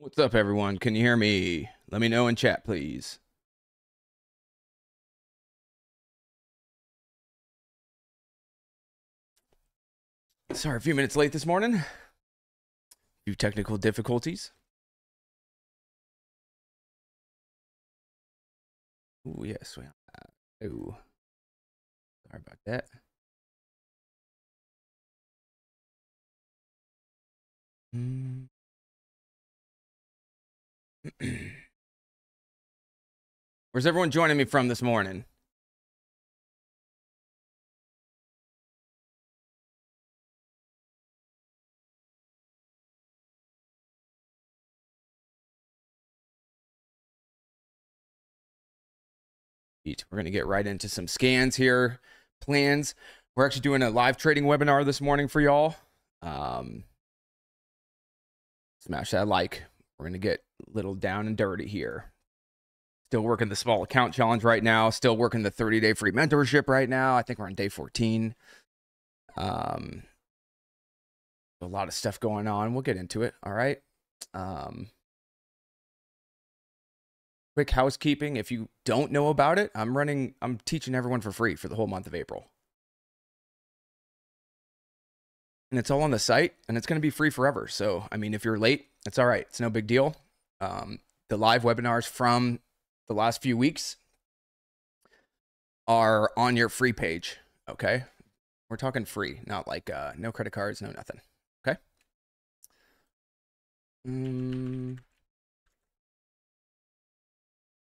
What's up, everyone? Can you hear me? Let me know in chat, please. Sorry, a few minutes late this morning. A few technical difficulties. Oh, yes. Oh, sorry about that. Where's everyone joining me from this morning? We're going to get right into some scans here, plans. We're actually doing a live trading webinar this morning for y'all. Smash that like. We're going to get a little down and dirty here. Still working the small account challenge right now. Still working the 30-day free mentorship right now. I think we're on day 14. A lot of stuff going on. We'll get into it. All right. Quick housekeeping. If you don't know about it, I'm teaching everyone for free for the whole month of April. And it's all on the site, and it's going to be free forever. So, I mean, if you're late, it's all right. It's no big deal. The live webinars from the last few weeks are on your free page. Okay. We're talking free, not like no credit cards, no nothing. Okay.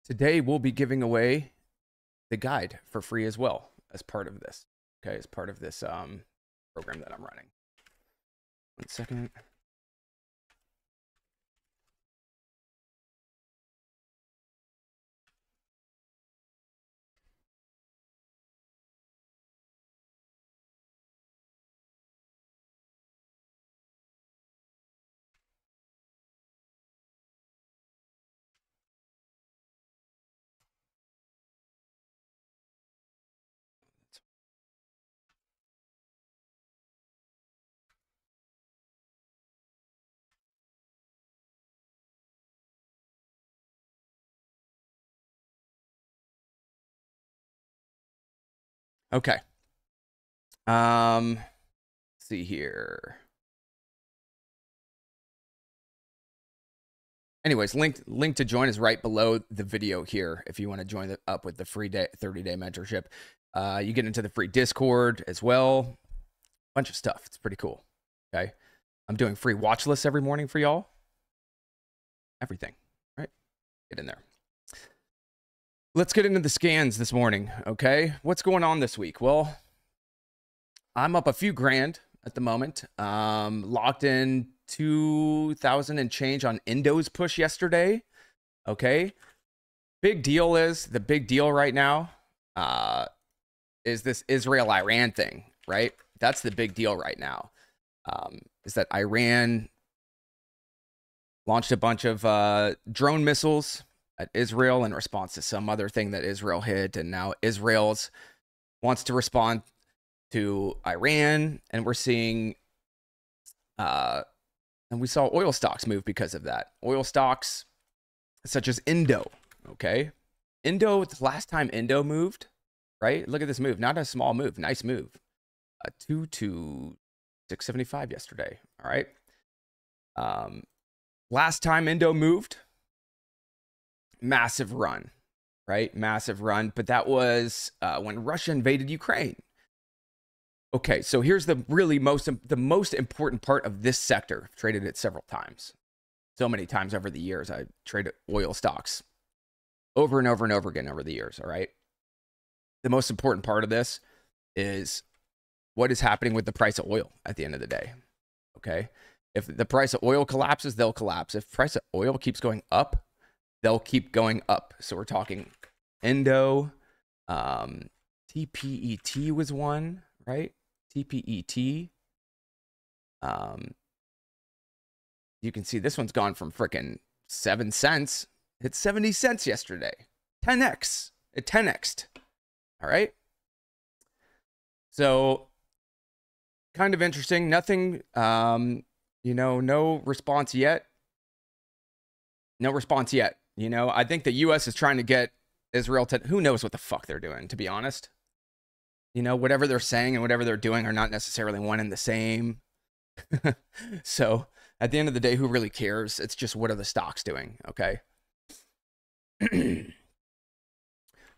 Today, we'll be giving away the guide for free as well as part of this, okay, as part of this program that I'm running. One second. Okay. Let's see here. Anyways, link to join is right below the video here. If you want to join up with the free 30-day mentorship, you get into the free Discord as well. Bunch of stuff. It's pretty cool. Okay. I'm doing free watch lists every morning for y'all. Everything. All right. Get in there. Let's get into the scans this morning, okay? What's going on this week? Well, I'm up a few grand at the moment. Locked in 2,000 and change on Indo's push yesterday, okay? Big deal is, the big deal right now is this Israel-Iran thing, right? That's the big deal right now, is that Iran launched a bunch of drone missiles at Israel in response to some other thing that Israel hit, and now Israel's wants to respond to Iran, and we're seeing and we saw oil stocks move because of that. Oil stocks such as Indo, okay? Indo, the last time Indo moved, right? Look at this move. Not a small move. Nice move. 2 to 675 yesterday, all right? Last time Indo moved, massive run, right? Massive run. But that was when Russia invaded Ukraine. Okay, so here's the really most important part of this sector. I've traded it several times. So many times over the years, I traded oil stocks over and over and over again over the years, all right? The most important part of this is what is happening with the price of oil at the end of the day, okay? If the price of oil collapses, they'll collapse. If price of oil keeps going up, they'll keep going up. So we're talking Indo, TPET was one, right? TPET. You can see this one's gone from frickin' 7 cents. It's 70 cents yesterday. 10x. It 10x'd. All right. So kind of interesting. Nothing, you know, no response yet. No response yet. You know, I think the U.S. is trying to get Israel to, who knows what the fuck they're doing, to be honest. You know, whatever they're saying and whatever they're doing are not necessarily one and the same. So at the end of the day, who really cares? It's just, what are the stocks doing? Okay.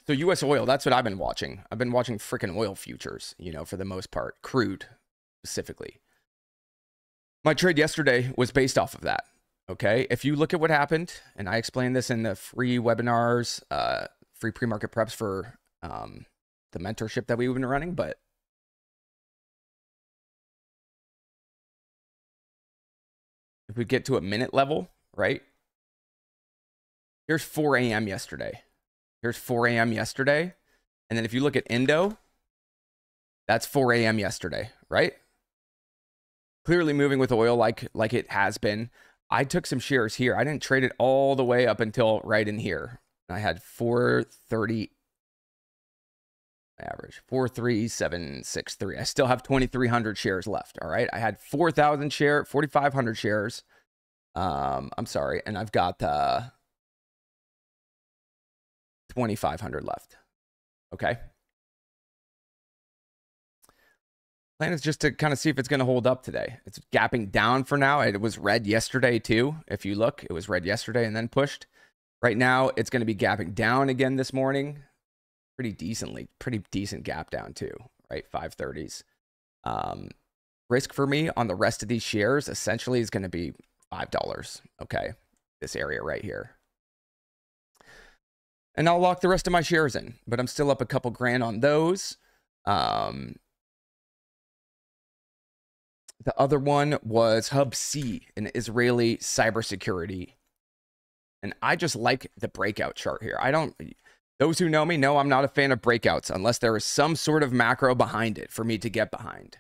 So U.S. oil, that's what I've been watching. I've been watching freaking oil futures, you know, for the most part, crude specifically. My trade yesterday was based off of that. Okay. If you look at what happened, and I explained this in the free webinars, free pre-market preps for the mentorship that we've been running, but if we get to a minute level, right? Here's 4 a.m. yesterday. Here's 4 a.m. yesterday. And then if you look at Indo, that's 4 a.m. yesterday, right? Clearly moving with oil like it has been. I took some shares here. I didn't trade it all the way up until right in here. I had 430 average, 43763. I still have 2,300 shares left. All right. I had 4,000 share, 4,500 shares. I'm sorry. And I've got 2,500 left. Okay. Plan is just to kind of see if it's going to hold up today. It's gapping down for now. It was red yesterday too. If you look, it was red yesterday and then pushed. Right now, it's going to be gapping down again this morning. Pretty decently, pretty decent gap down too, right? 530s. Risk for me on the rest of these shares essentially is going to be $5. Okay. This area right here. And I'll lock the rest of my shares in, but I'm still up a couple grand on those. The other one was Hub C, an Israeli cybersecurity. And I just like the breakout chart here. I don't, those who know me know I'm not a fan of breakouts unless there is some sort of macro behind it for me to get behind.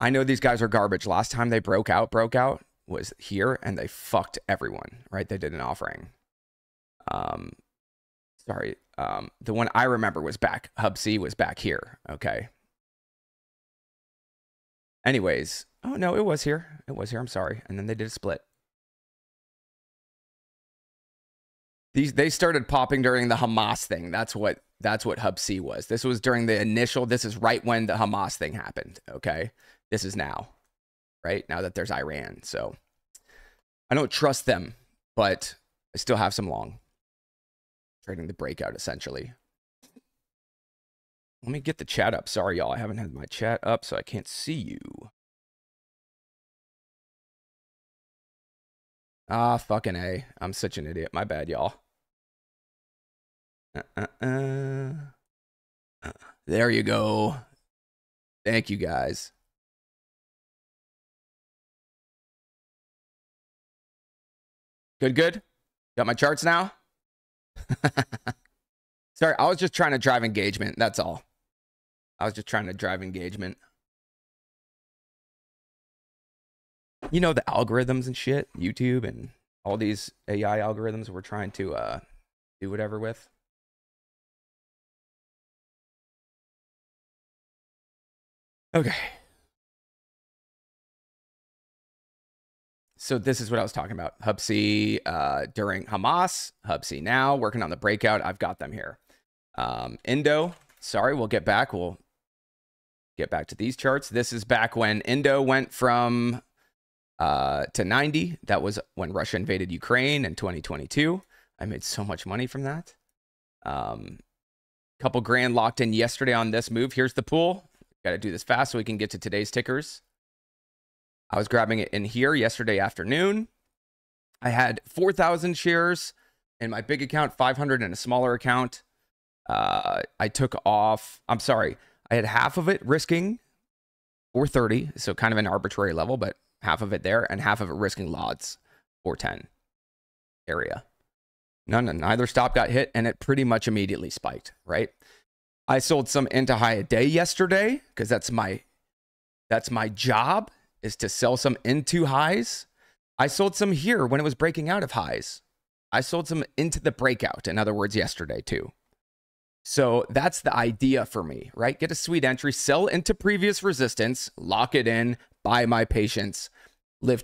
I know these guys are garbage. Last time they broke out was here, and they fucked everyone, right? They did an offering. The one I remember was back. Hub C was back here. Okay. Anyways, oh no, it was here. It was here. I'm sorry. And then they did a split. They started popping during the Hamas thing. That's what Hub C was. This was during the initial. This is right when the Hamas thing happened. Okay. This is now, right? Now that there's Iran. So I don't trust them, but I still have some long. Trading the breakout essentially. Let me get the chat up. Sorry, y'all. I haven't had my chat up, so I can't see you. Ah, fucking A. I'm such an idiot. My bad, y'all. There you go. Thank you, guys. Good, good. Got my charts now? Sorry, I was just trying to drive engagement. That's all. I was just trying to drive engagement. You know, the algorithms and shit, YouTube and all these AI algorithms we're trying to do whatever with. Okay. So this is what I was talking about. Hub C during Hamas, Hub C now, working on the breakout. I've got them here. Indo, sorry, we'll get back. We'll get back to these charts. This is back when Indo went from to 90. That was when Russia invaded Ukraine in 2022. I made so much money from that. Couple grand locked in yesterday on this move. Here's the pool. Got to do this fast so we can get to today's tickers. I was grabbing it in here yesterday afternoon. I had 4,000 shares in my big account, 500 in a smaller account. I took off, I'm sorry, I had half of it risking 430, so kind of an arbitrary level, but half of it there and half of it risking lots 410 area. Neither stop got hit and it pretty much immediately spiked, right? I sold some into high a day yesterday because that's my job. Is to sell some into highs. I sold some here when it was breaking out of highs. I sold some into the breakout, in other words, yesterday too. So that's the idea for me, right? Get a sweet entry, sell into previous resistance, lock it in, buy my patience, live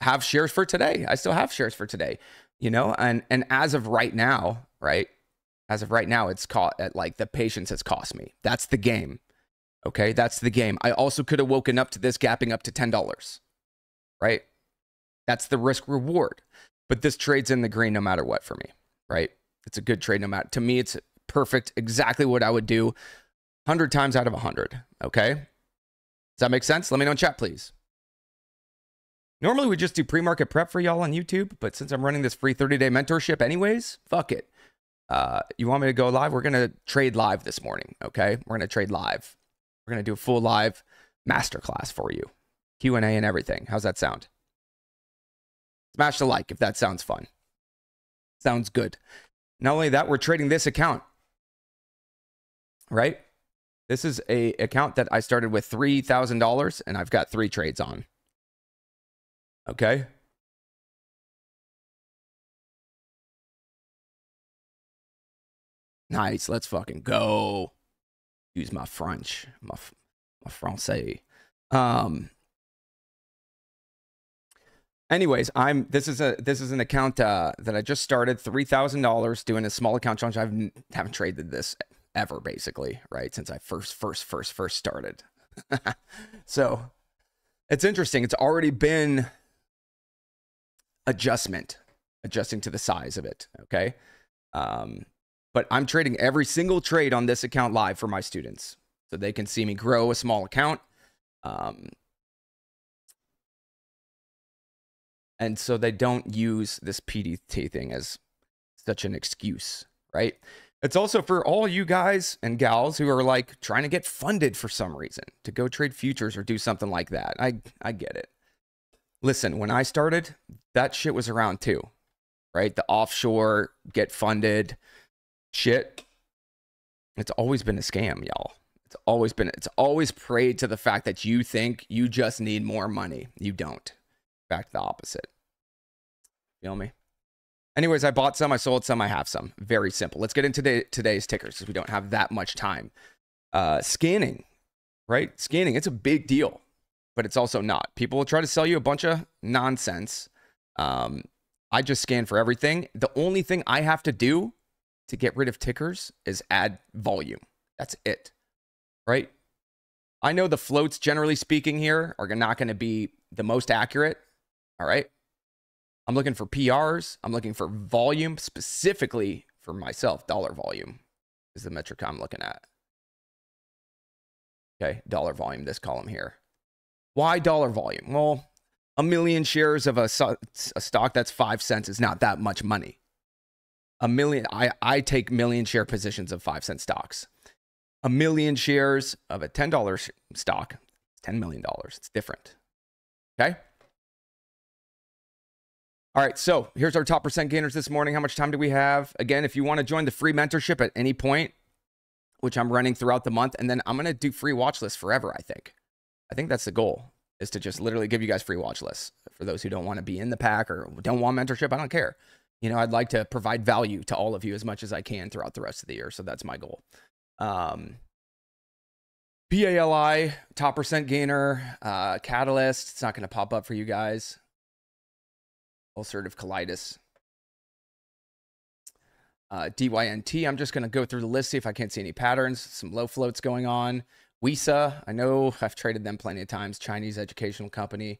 have shares for today. I still have shares for today, you know, and as of right now, right? As of right now, it's caught at like the patience has cost me. That's the game. Okay. That's the game. I also could have woken up to this gapping up to $10, right? That's the risk reward, but this trade's in the green no matter what for me, right? It's a good trade no matter. To me, it's perfect. Exactly what I would do 100 times out of 100. Okay. Does that make sense? Let me know in chat, please. Normally we just do pre-market prep for y'all on YouTube, but since I'm running this free 30-day mentorship anyways, fuck it. You want me to go live? We're going to trade live this morning, okay? We're going to trade live. We're going to do a full live masterclass for you. Q&A and everything. How's that sound? Smash the like if that sounds fun. Sounds good. Not only that, we're trading this account, right? This is an account that I started with $3,000 and I've got 3 trades on. Okay. Nice. Let's fucking go. Use my French, my Francais. Anyways, this is an account that I just started, $3,000, doing a small account challenge. I haven't traded this ever, basically, right? Since I first started. So it's interesting. It's already been adjusting to the size of it. Okay. But I'm trading every single trade on this account live for my students so they can see me grow a small account. And so they don't use this PDT thing as such an excuse, right? It's also for all you guys and gals who are like trying to get funded for some reason to go trade futures or do something like that. I get it. Listen, when I started, that shit was around too, right? The offshore get funded shit. It's always been a scam, y'all. It's always preyed to the fact that you think you just need more money. You don't. In fact, the opposite. Feel me? Anyways, I bought some, I sold some, I have some. Very simple. Let's get into today's tickers because we don't have that much time. Scanning, right? Scanning, it's a big deal, but it's also not. People will try to sell you a bunch of nonsense. I just scan for everything. The only thing I have to do to get rid of tickers is add volume. That's it, right? I know the floats, generally speaking here, are not going to be the most accurate. All right. I'm looking for PRs. I'm looking for volume specifically for myself. Dollar volume is the metric I'm looking at. Okay. Dollar volume, this column here. Why dollar volume? Well, a million shares of a stock that's 5 cents is not that much money. A million. I take million share positions of 5 cent stocks. A million shares of a $10 stock, $10 million. It's different. Okay. All right. So here's our top percent gainers this morning. How much time do we have? Again, if you want to join the free mentorship at any point, which I'm running throughout the month, and then I'm going to do free watch lists forever. I think that's the goal, is to just literally give you guys free watch lists for those who don't want to be in the pack or don't want mentorship. I don't care. You know, I'd like to provide value to all of you as much as I can throughout the rest of the year. So that's my goal. PALI, top percent gainer, Catalyst. It's not going to pop up for you guys. Ulcerative colitis. DYNT. I'm just going to go through the list, see if I can't see any patterns. Some low floats going on. WISA. I know I've traded them plenty of times. Chinese educational company.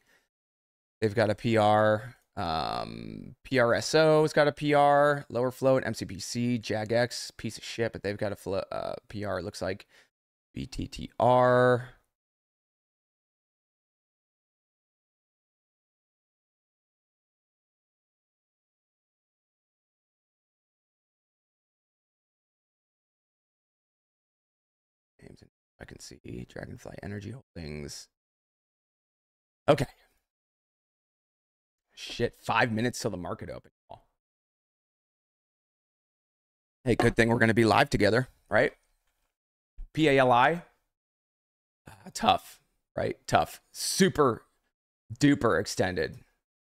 They've got a PR. PRSO has got a PR. Lower float. MCPC. JAGX. Piece of shit, but they've got a PR, it looks like. BTTR. Names I can see. Dragonfly Energy Holdings. Okay. Shit, 5 minutes till the market open. Hey, good thing we're going to be live together, right? PALI, tough, right? Tough, super duper extended,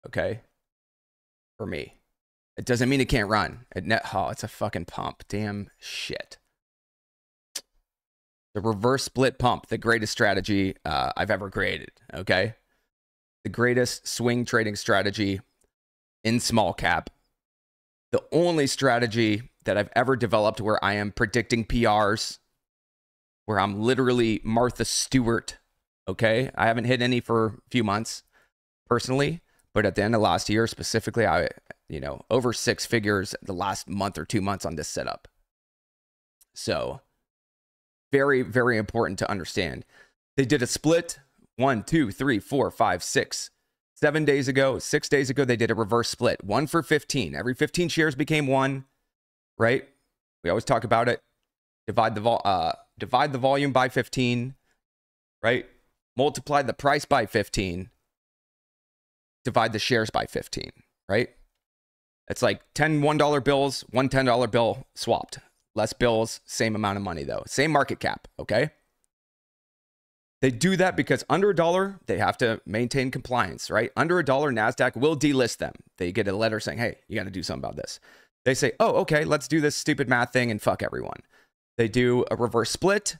okay? For me. It doesn't mean it can't run. It's a fucking pump. Damn shit. The reverse split pump, the greatest strategy I've ever created, okay? the greatest swing trading strategy in small cap. The only strategy that I've ever developed where I am predicting PRs, where I'm literally Martha Stewart, okay? I haven't hit any for a few months personally, but at the end of last year specifically, I, you know, over six figures the last month or 2 months on this setup. So very, very important to understand. They did a split 1, 2, 3, 4, 5, 6, 7 days ago, 6 days ago, they did a reverse split. 1 for 15. Every 15 shares became one, right? We always talk about it. Divide the volume by 15, right? Multiply the price by 15. Divide the shares by 15, right? It's like 10 $1 bills, one $10 bill swapped. Less bills, same amount of money though. Same market cap, okay? They do that because under a dollar, they have to maintain compliance, right? Under a dollar, NASDAQ will delist them. They get a letter saying, hey, you got to do something about this. They say, oh, okay, let's do this stupid math thing and fuck everyone. They do a reverse split.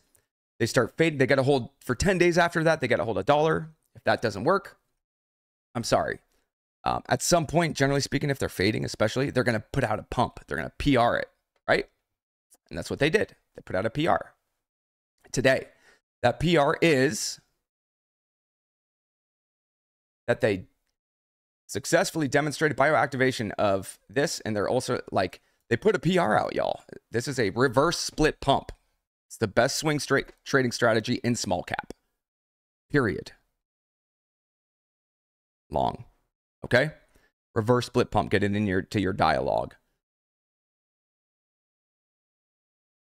They start fading. They got to hold for 10 days after that. They got to hold a dollar. If that doesn't work, I'm sorry. At some point, generally speaking, if they're fading, especially, they're going to put out a pump. They're going to PR it, right? And that's what they did. They put out a PR today. That PR is that they successfully demonstrated bioactivation of this, and they're also like, they put a PR out, y'all. This is a reverse split pump. It's the best swing straight trading strategy in small cap. Period. Long. Okay? Reverse split pump. Get it in your to your dialogue.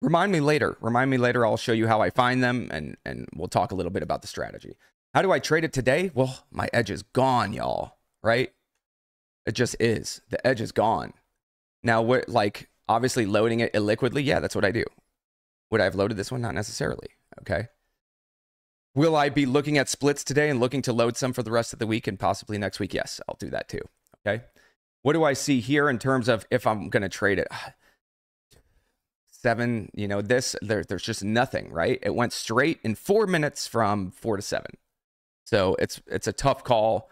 Remind me later. I'll show you how I find them, and we'll talk a little bit about the strategy. How do I trade it today? Well, my edge is gone, y'all, right? It just is. The edge is gone. Now, we're like, obviously loading it illiquidly. Yeah, that's what I do. Would I have loaded this one? Not necessarily, okay? Will I be looking at splits today and looking to load some for the rest of the week and possibly next week? Yes, I'll do that too, okay? What do I see here in terms of if I'm going to trade it? Seven, you know, this, there's just nothing, right? It went straight in 4 minutes from 4 to 7. So it's a tough call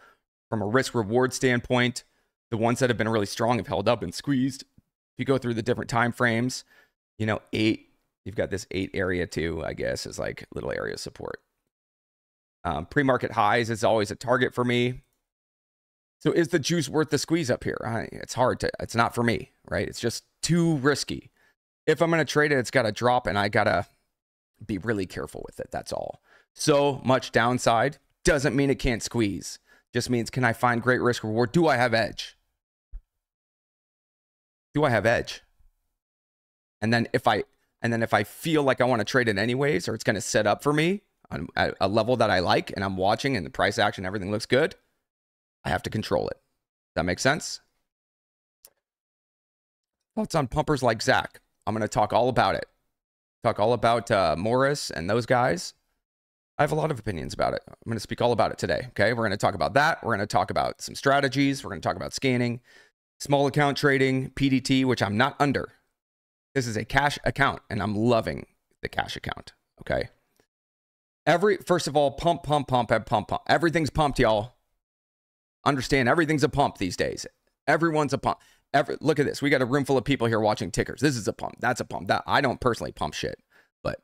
from a risk reward standpoint. The ones that have been really strong have held up and squeezed. If you go through the different time frames, you know, 8, you've got this 8 area too, I guess, is like little area of support. Pre-market highs is always a target for me. So is the juice worth the squeeze up here? It's hard to, it's not for me, right? It's just too risky. If I'm going to trade it, it's got to drop, and I got to be really careful with it. That's all. So much downside doesn't mean it can't squeeze. Just means, can I find great risk reward? Do I have edge? Do I have edge? And then if I feel like I want to trade it anyways, or it's going to set up for me on a level that I like, and I'm watching and the price action, everything looks good, I have to control it. That makes sense? Thoughts on pumpers like Zach? I'm going to talk all about it. Talk all about Morris and those guys. I have a lot of opinions about it. I'm going to speak all about it today. Okay. We're going to talk about that. We're going to talk about some strategies. We're going to talk about scanning, small account trading, PDT, which I'm not under. This is a cash account, and I'm loving the cash account. Okay. First of all, pump. Everything's pumped, y'all. Understand, everything's a pump these days. Everyone's a pump. Look at this. We got a room full of people here watching tickers. This is a pump. That's a pump. That I don't personally pump shit, but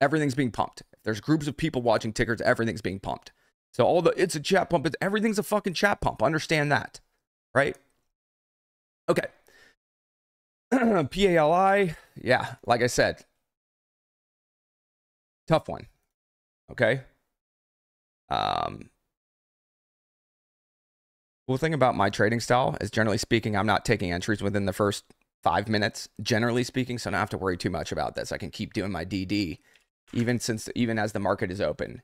everything's being pumped. If there's groups of people watching tickers, everything's being pumped. So all the, it's a chat pump, but everything's a fucking chat pump. Understand that, right? Okay. PALI. Yeah, like I said, tough one. Okay. Cool thing about my trading style is, generally speaking, I'm not taking entries within the first 5 minutes, generally speaking, so I don't have to worry too much about this. I can keep doing my DD even as the market is open.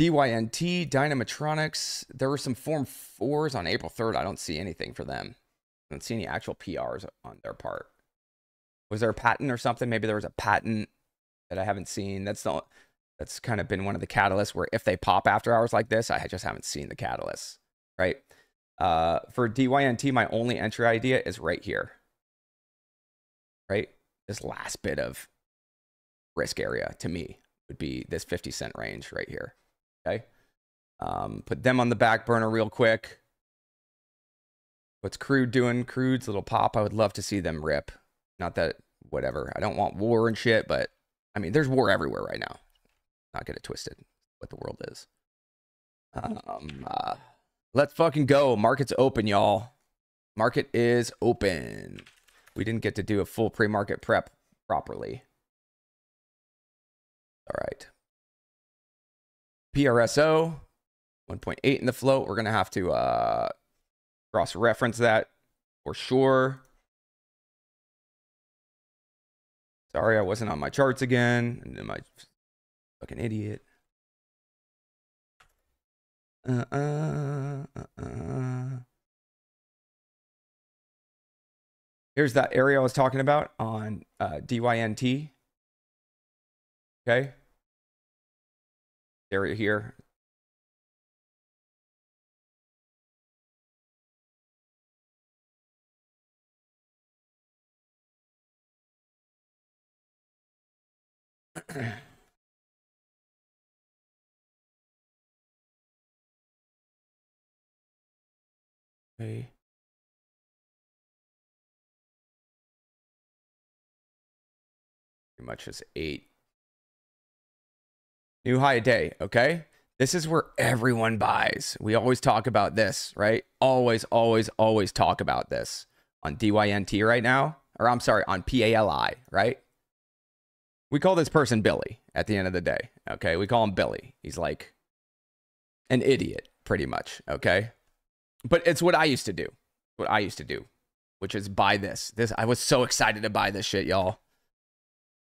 DYNT, Dynamotronics, there were some Form 4s on April 3rd. I don't see anything for them. I don't see any actual PRs on their part. Was there a patent or something? Maybe there was a patent that I haven't seen. That's kind of been one of the catalysts where if they pop after hours like this, I just haven't seen the catalyst, right? For DYNT, my only entry idea is right here, right? This last bit of risk area to me would be this 50 cent range right here, okay? Put them on the back burner real quick. What's Crude doing? Crude's little pop. I would love to see them rip. Not that, whatever. I don't want war and shit, but I mean, there's war everywhere right now. Not get it twisted. What the world is. Let's fucking go. Market's open, y'all. Market is open. We didn't get to do a full pre-market prep properly. All right. PRSO, 1.8 in the float. We're going to have to cross-reference that for sure. Sorry, I wasn't on my charts again. Am I fucking idiot? Here's that area I was talking about on DYNT. Okay. Area here. Okay. Pretty much just 8. New high a day, okay? This is where everyone buys. We always talk about this, right? Always, always, always talk about this on DYNT right now. Or I'm sorry, on PALI, right? We call this person Billy at the end of the day, okay? We call him Billy. He's like an idiot, pretty much, okay? But it's what I used to do, which is buy this. I was so excited to buy this shit, y'all.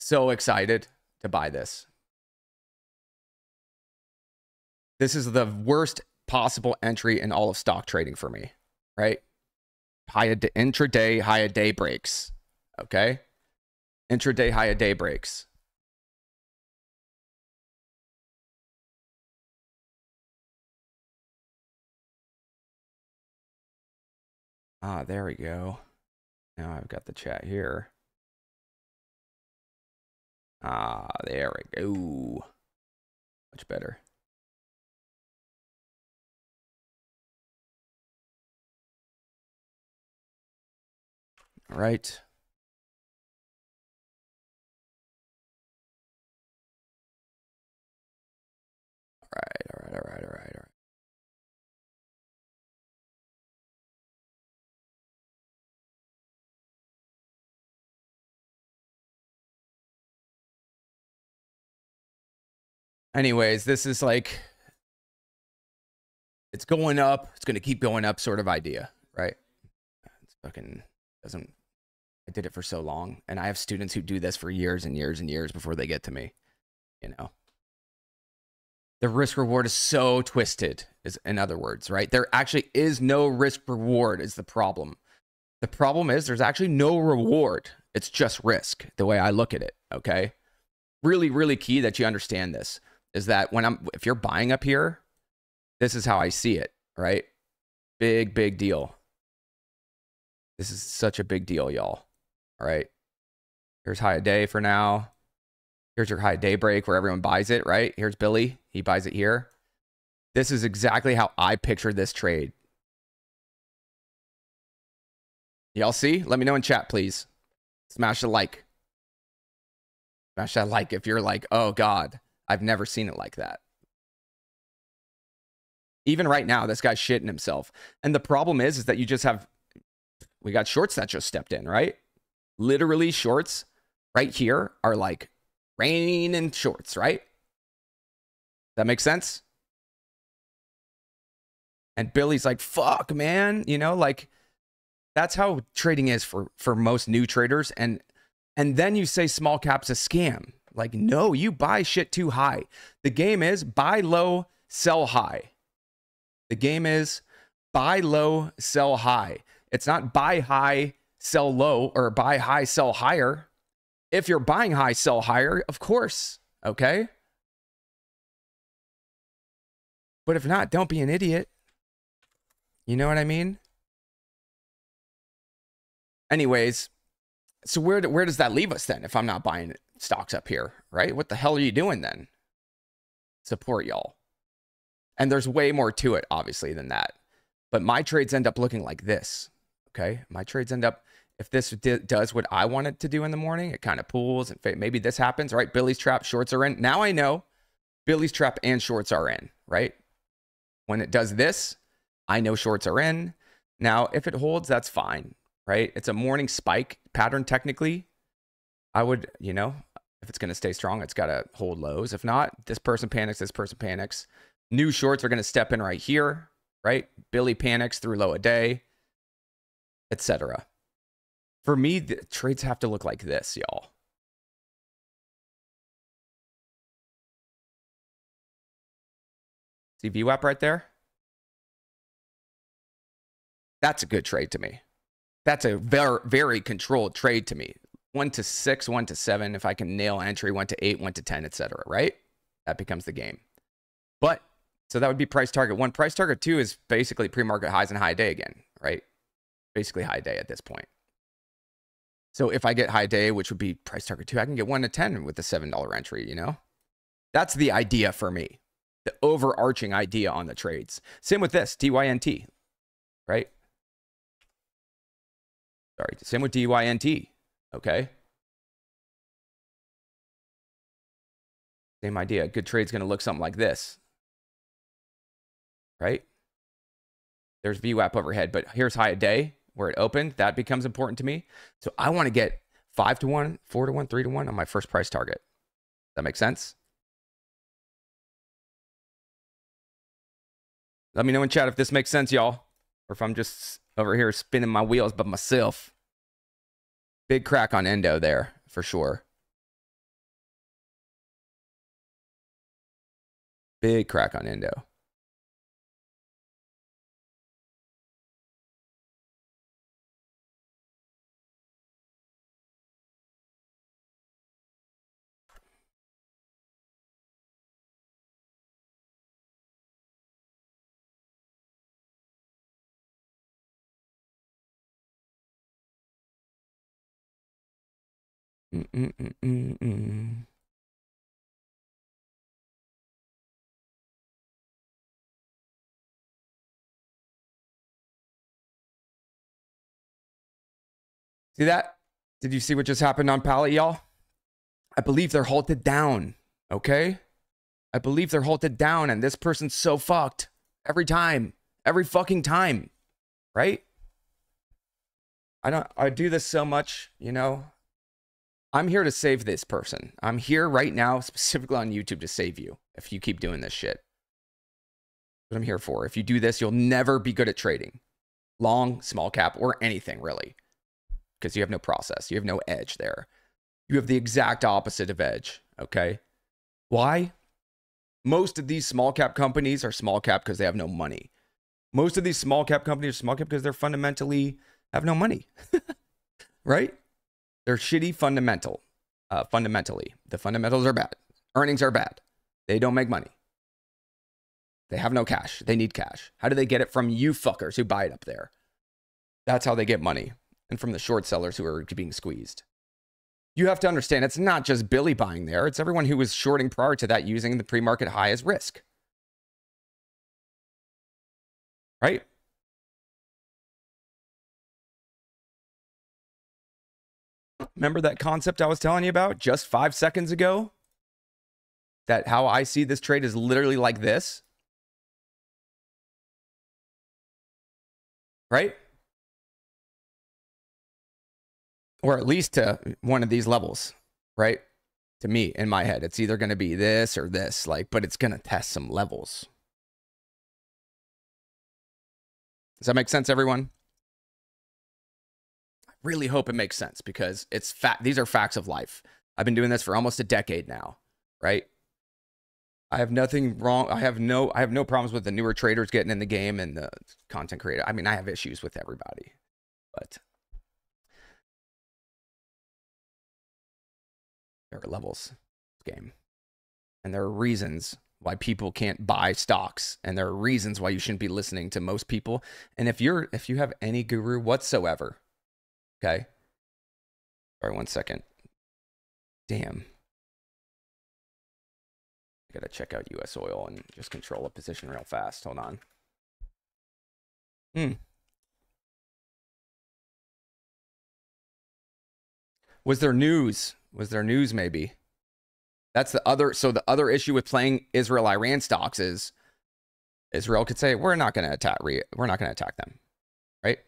So excited to buy this. This is the worst possible entry in all of stock trading for me, right? Intraday, high a day breaks, okay? Intraday, high a day breaks. Ah, there we go. Now I've got the chat here. Ah, there we go. Much better. All right. All right. Anyways, this is like, it's going up, it's going to keep going up sort of idea, right? It's fucking doesn't, I did it for so long, and I have students who do this for years and years and years before they get to me, you know? The risk reward is so twisted, is in other words, right? There actually is no risk reward is the problem. The problem is there's actually no reward. It's just risk, the way I look at it, okay? Really, really key that you understand this. Is that when if you're buying up here, this is how I see it, right? Big, big deal. This is such a big deal, y'all. All right. Here's high a day for now. Here's your high day break where everyone buys it, right? Here's Billy. He buys it here. This is exactly how I picture this trade. Y'all see? Let me know in chat, please. Smash the like. Smash that like if you're like, oh, God. I've never seen it like that. Even right now, this guy's shitting himself. And the problem is that you just have, we got shorts that just stepped in, right? Literally shorts right here are like rain and shorts, right? That makes sense? And Billy's like, fuck, man. You know, like that's how trading is for most new traders. And then you say small cap's a scam. Like, no, you buy shit too high. The game is buy low, sell high. The game is buy low, sell high. It's not buy high, sell low, or buy high, sell higher. If you're buying high, sell higher, of course, okay? But if not, don't be an idiot. You know what I mean? Anyways, so where does that leave us then if I'm not buying it? Stocks up here, right? What the hell are you doing then? Support, y'all. And there's way more to it, obviously, than that. But my trades end up looking like this, okay? My trades end up, if this does what I want it to do in the morning, it kind of pulls and maybe this happens, right? Billy's trap, shorts are in. Now I know Billy's trap and shorts are in, right? When it does this, I know shorts are in. Now, if it holds, that's fine, right? It's a morning spike pattern technically. I would, you know, if it's going to stay strong, it's got to hold lows. If not, this person panics, this person panics. New shorts are going to step in right here, right? Billy panics through low a day, etc. For me, the trades have to look like this, y'all. See VWAP right there? That's a good trade to me. That's a very, very controlled trade to me. 1 to 6, 1 to 7. If I can nail entry, 1 to 8, 1 to 10, etc. Right? That becomes the game. But so that would be price target one. Price target two is basically pre-market highs and high day again, right? Basically high day at this point. So if I get high day, which would be price target two, I can get 1 to 10 with the $7 entry. You know, that's the idea for me. The overarching idea on the trades. Same with this DYNT, right? Sorry, same with DYNT. Okay. Same idea. Good trade's going to look something like this. Right? There's VWAP overhead, but here's high a day where it opened. That becomes important to me. So I want to get 5 to 1, 4 to 1, 3 to 1 on my first price target. Does that make sense? Let me know in chat if this makes sense, y'all. Or if I'm just over here spinning my wheels by myself. Big crack on Indo there, for sure. Big crack on Indo. See that? Did you see what just happened on PALI, y'all? I believe they're halted down, okay? I believe they're halted down, and this person's so fucked. Every time. Every fucking time. Right? I do this so much, you know? I'm here to save this person. I'm here right now, specifically on YouTube, to save you if you keep doing this shit. What I'm here for. If you do this, you'll never be good at trading. Long, small cap, or anything, really. Because you have no process. You have no edge there. You have the exact opposite of edge, okay? Why? Most of these small cap companies are small cap because they have no money. Most of these small cap companies are small cap because they're fundamentally have no money, right? They're shitty fundamentally. The fundamentals are bad. Earnings are bad. They don't make money. They have no cash. They need cash. How do they get it? From you fuckers who buy it up there. That's how they get money. And from the short sellers who are being squeezed. You have to understand, it's not just Billy buying there. It's everyone who was shorting prior to that using the pre-market high as risk. Right? Remember that concept I was telling you about just 5 seconds ago? That how I see this trade is literally like this. Right? Or at least to one of these levels, right? To me, in my head, it's either going to be this or this, like, but it's going to test some levels. Does that make sense, everyone? Really hope it makes sense because it's fact. These are facts of life. I've been doing this for almost a decade now, right? I have nothing wrong. I have no problems with the newer traders getting in the game and the content creator. I mean, I have issues with everybody, but there are levels in this game, and there are reasons why people can't buy stocks, and there are reasons why you shouldn't be listening to most people. And if you have any guru whatsoever. Okay. Sorry, 1 second. Damn. Gotta check out US oil and just control a position real fast. Hold on. Was there news? Was there news maybe? That's the other, so the other issue with playing Israel-Iran stocks is Israel could say, we're not going to attack, we're not going to attack them, right?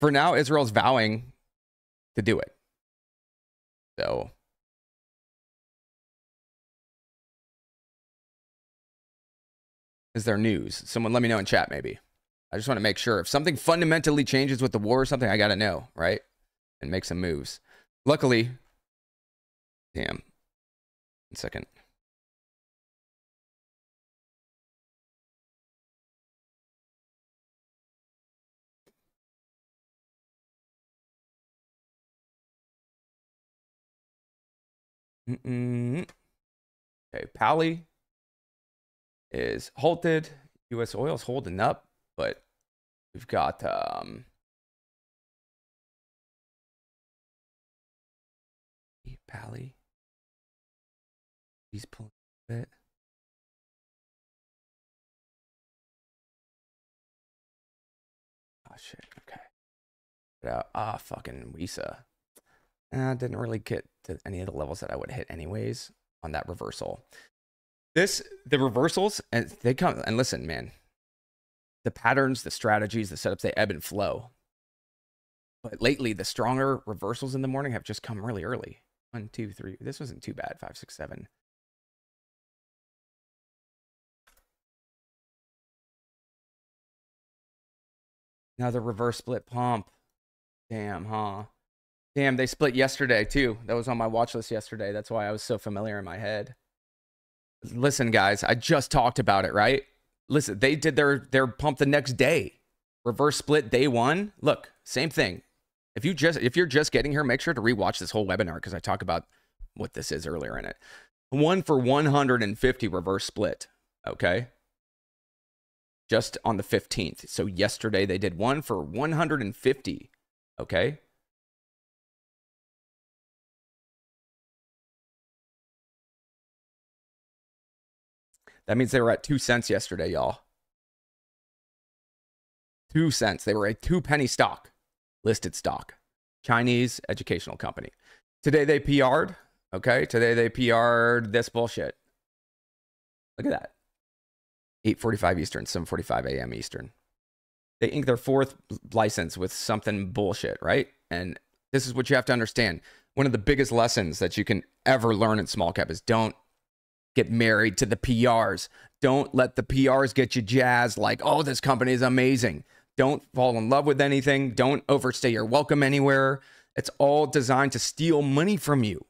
For now, Israel's vowing to do it. So is there news? Someone let me know in chat maybe. I just want to make sure if something fundamentally changes with the war or something, I got to know, right? And make some moves. Luckily, damn, 1 second. Okay, PALI is halted. U.S. oil's holding up, but we've got PALI. He's pulling a bit. Oh shit. Okay. Fucking WISA. Didn't really get to any of the levels that I would hit anyways on that reversal. The reversals, and they come, and listen, man, the patterns, the strategies, the setups, they ebb and flow. But lately, the stronger reversals in the morning have just come really early. 1, 2, 3. This wasn't too bad. 5, 6, 7. Another reverse split pump. Damn, huh? Damn, they split yesterday too. That was on my watch list yesterday. That's why I was so familiar in my head. Listen, guys, I just talked about it, right? Listen, they did their pump the next day. Reverse split day one. Look, same thing. If you're just getting here, make sure to rewatch this whole webinar because I talk about what this is earlier in it. 1 for 150 reverse split. Okay. Just on the 15th. So yesterday they did 1 for 150. Okay. That means they were at 2 cents yesterday, y'all. 2 cents. They were a 2-penny stock, listed stock, Chinese educational company. Today they PR'd, okay? Today they PR'd this bullshit. Look at that. 8:45 Eastern, 7:45 a.m. Eastern. They inked their 4th license with something bullshit, right? And this is what you have to understand. One of the biggest lessons that you can ever learn in small cap is don't get married to the PRs. Don't let the PRs get you jazzed like, oh, this company is amazing. Don't fall in love with anything. Don't overstay your welcome anywhere. It's all designed to steal money from you.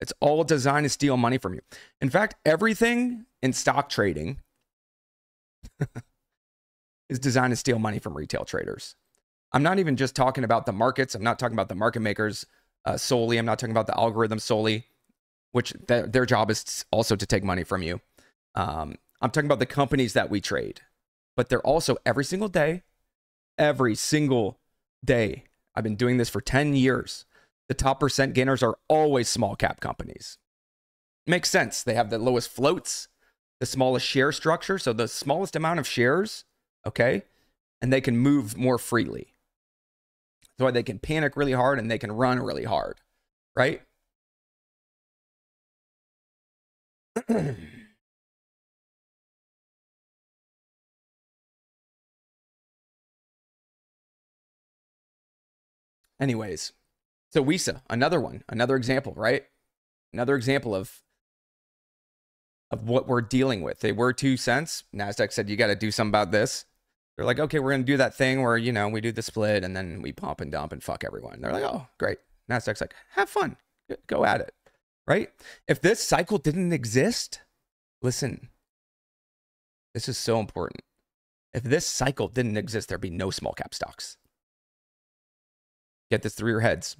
It's all designed to steal money from you. In fact, everything in stock trading is designed to steal money from retail traders. I'm not even just talking about the markets. I'm not talking about the market makers solely. I'm not talking about the algorithms solely, which their job is also to take money from you. I'm talking about the companies that we trade, but they're also every single day, I've been doing this for 10 years. The top percent gainers are always small cap companies. Makes sense. They have the lowest floats, the smallest share structure. So the smallest amount of shares, okay? And they can move more freely. That's why they can panic really hard and they can run really hard, right? Anyways, so WISA, another one, another example, right? Another example of what we're dealing with. They were 2 cents. NASDAQ said, you got to do something about this. They're like, okay, we're going to do that thing where, you know, we do the split and then we pump and dump and fuck everyone. They're like, oh, great. NASDAQ's like, have fun. Go at it. Right? If this cycle didn't exist, listen, this is so important. If this cycle didn't exist, there'd be no small cap stocks. Get this through your heads.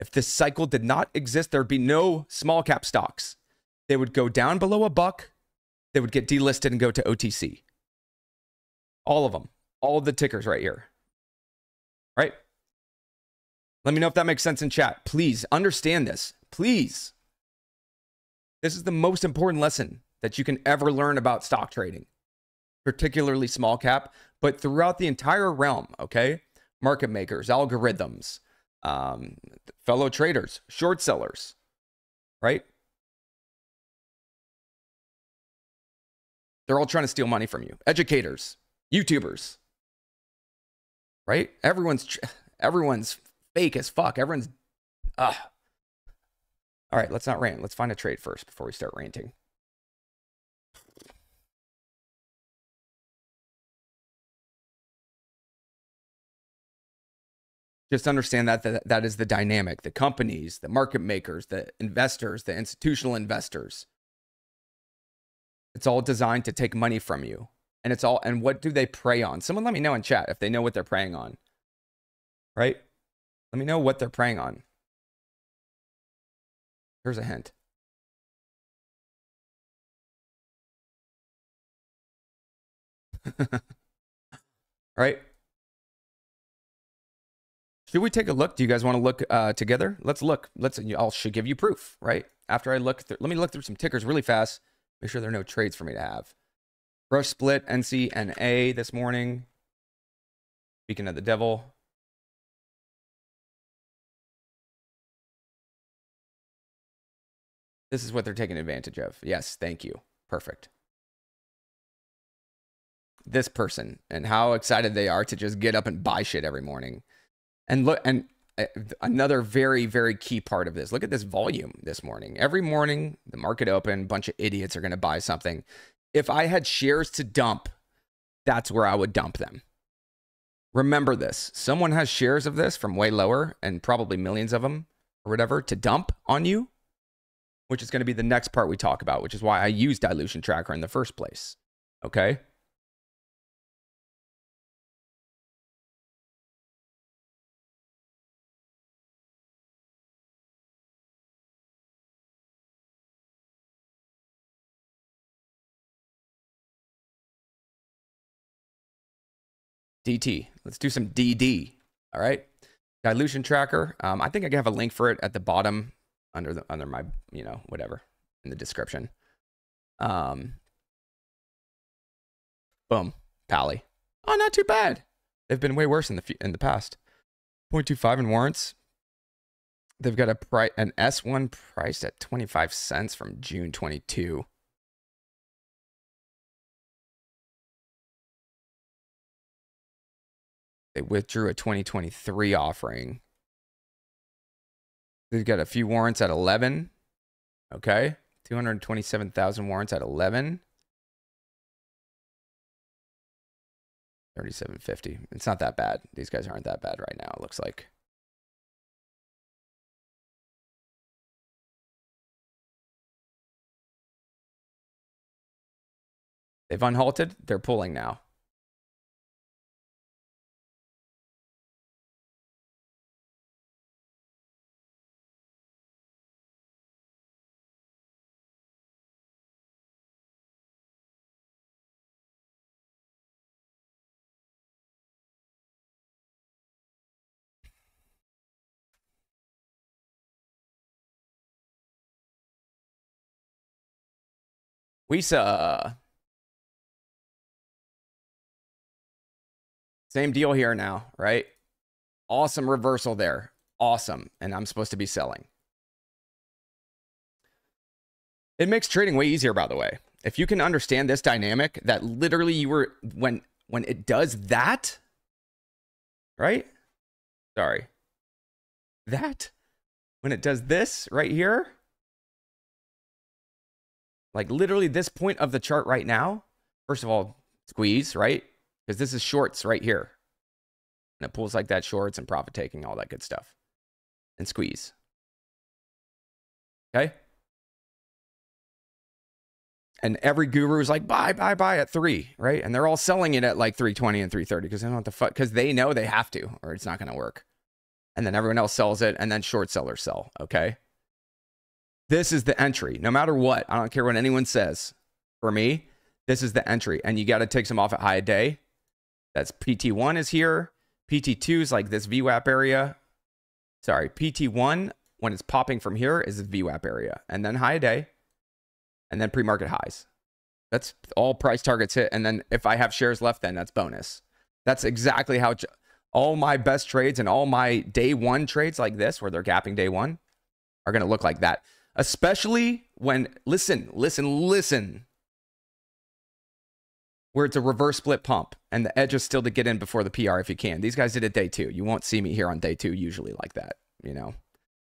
If this cycle did not exist, there'd be no small cap stocks. They would go down below $1. They would get delisted and go to OTC. All of them. All of the tickers right here. Right? Let me know if that makes sense in chat. Please understand this. Please. This is the most important lesson that you can ever learn about stock trading, particularly small cap, but throughout the entire realm, okay? Market makers, algorithms, fellow traders, short sellers, right? They're all trying to steal money from you. Educators, YouTubers, right? Everyone's fake as fuck. Everyone's. All right, let's not rant. Let's find a trade first before we start ranting. Just understand that is the dynamic. The companies, the market makers, the investors, the institutional investors. It's all designed to take money from you. And it's all, and what do they prey on? Someone let me know in chat if they know what they're preying on. Right? Let me know what they're preying on. Here's a hint. All right. Should we take a look? Do you guys want to look together? Let's look. I should give you proof, right? After I look through, let me look through some tickers really fast. Make sure there are no trades for me to have. Rush split, NC and A this morning. Speaking of the devil. This is what they're taking advantage of. Yes, thank you. Perfect. This person and how excited they are to just get up and buy shit every morning. And look, and another very, very key part of this. Look at this volume this morning. Every morning, the market open, a bunch of idiots are going to buy something. If I had shares to dump, that's where I would dump them. Remember this. Someone has shares of this from way lower and probably millions of them or whatever to dump on you, which is going to be the next part we talk about, which is why I use dilution tracker in the first place. Okay. DT. Let's do some DD. All right. Dilution tracker. I think I can have a link for it at the bottom under my, you know, whatever in the description. Boom. PALI. Oh, not too bad. They've been way worse in the past. 0.25 in warrants. They've got an S1 priced at 25 cents from June 22. They withdrew a 2023 offering. They've got a few warrants at 11. Okay. 227,000 warrants at 11. 37.50. It's not that bad. These guys aren't that bad right now, it looks like. They've unhalted. They're pulling now. WISA. Same deal here now, right? Awesome reversal there. Awesome. And I'm supposed to be selling. It makes trading way easier, by the way. If you can understand this dynamic that literally you were when it does that, right? Sorry. That when it does this right here. Like literally this point of the chart right now, first of all, squeeze, right? Because this is shorts right here. And it pulls like that, shorts and profit taking, all that good stuff. And squeeze. Okay? And every guru is like, buy, buy, buy at 3, right? And they're all selling it at like 320 and 330 because they don't know what the fuck, because they know they have to or it's not going to work. And then everyone else sells it and then short sellers sell, okay? This is the entry. No matter what, I don't care what anyone says. For me, this is the entry. And you got to take some off at high day. That's PT1 is here. PT2 is like this VWAP area. Sorry, PT1, when it's popping from here, is the VWAP area. And then high day. And then pre-market highs. That's all price targets hit. And then if I have shares left, then that's bonus. That's exactly how all my best trades and all my day one trades like this, where they're gapping day one, are going to look like that. Especially when, listen, where it's a reverse split pump and the edge is still to get in before the PR if you can. These guys did it day two. You won't see me here on day two usually like that, you know.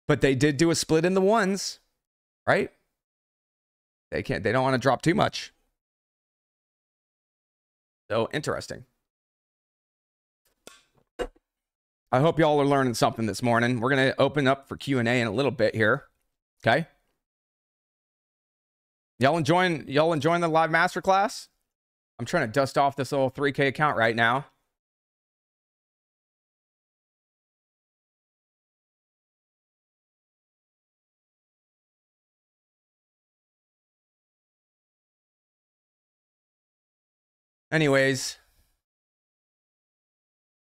But they did do a split in the ones, right? They can't, they don't want to drop too much. So interesting. I hope y'all are learning something this morning. We're going to open up for Q&A in a little bit here. Okay? Y'all enjoying the live masterclass? I'm trying to dust off this little 3K account right now. Anyways,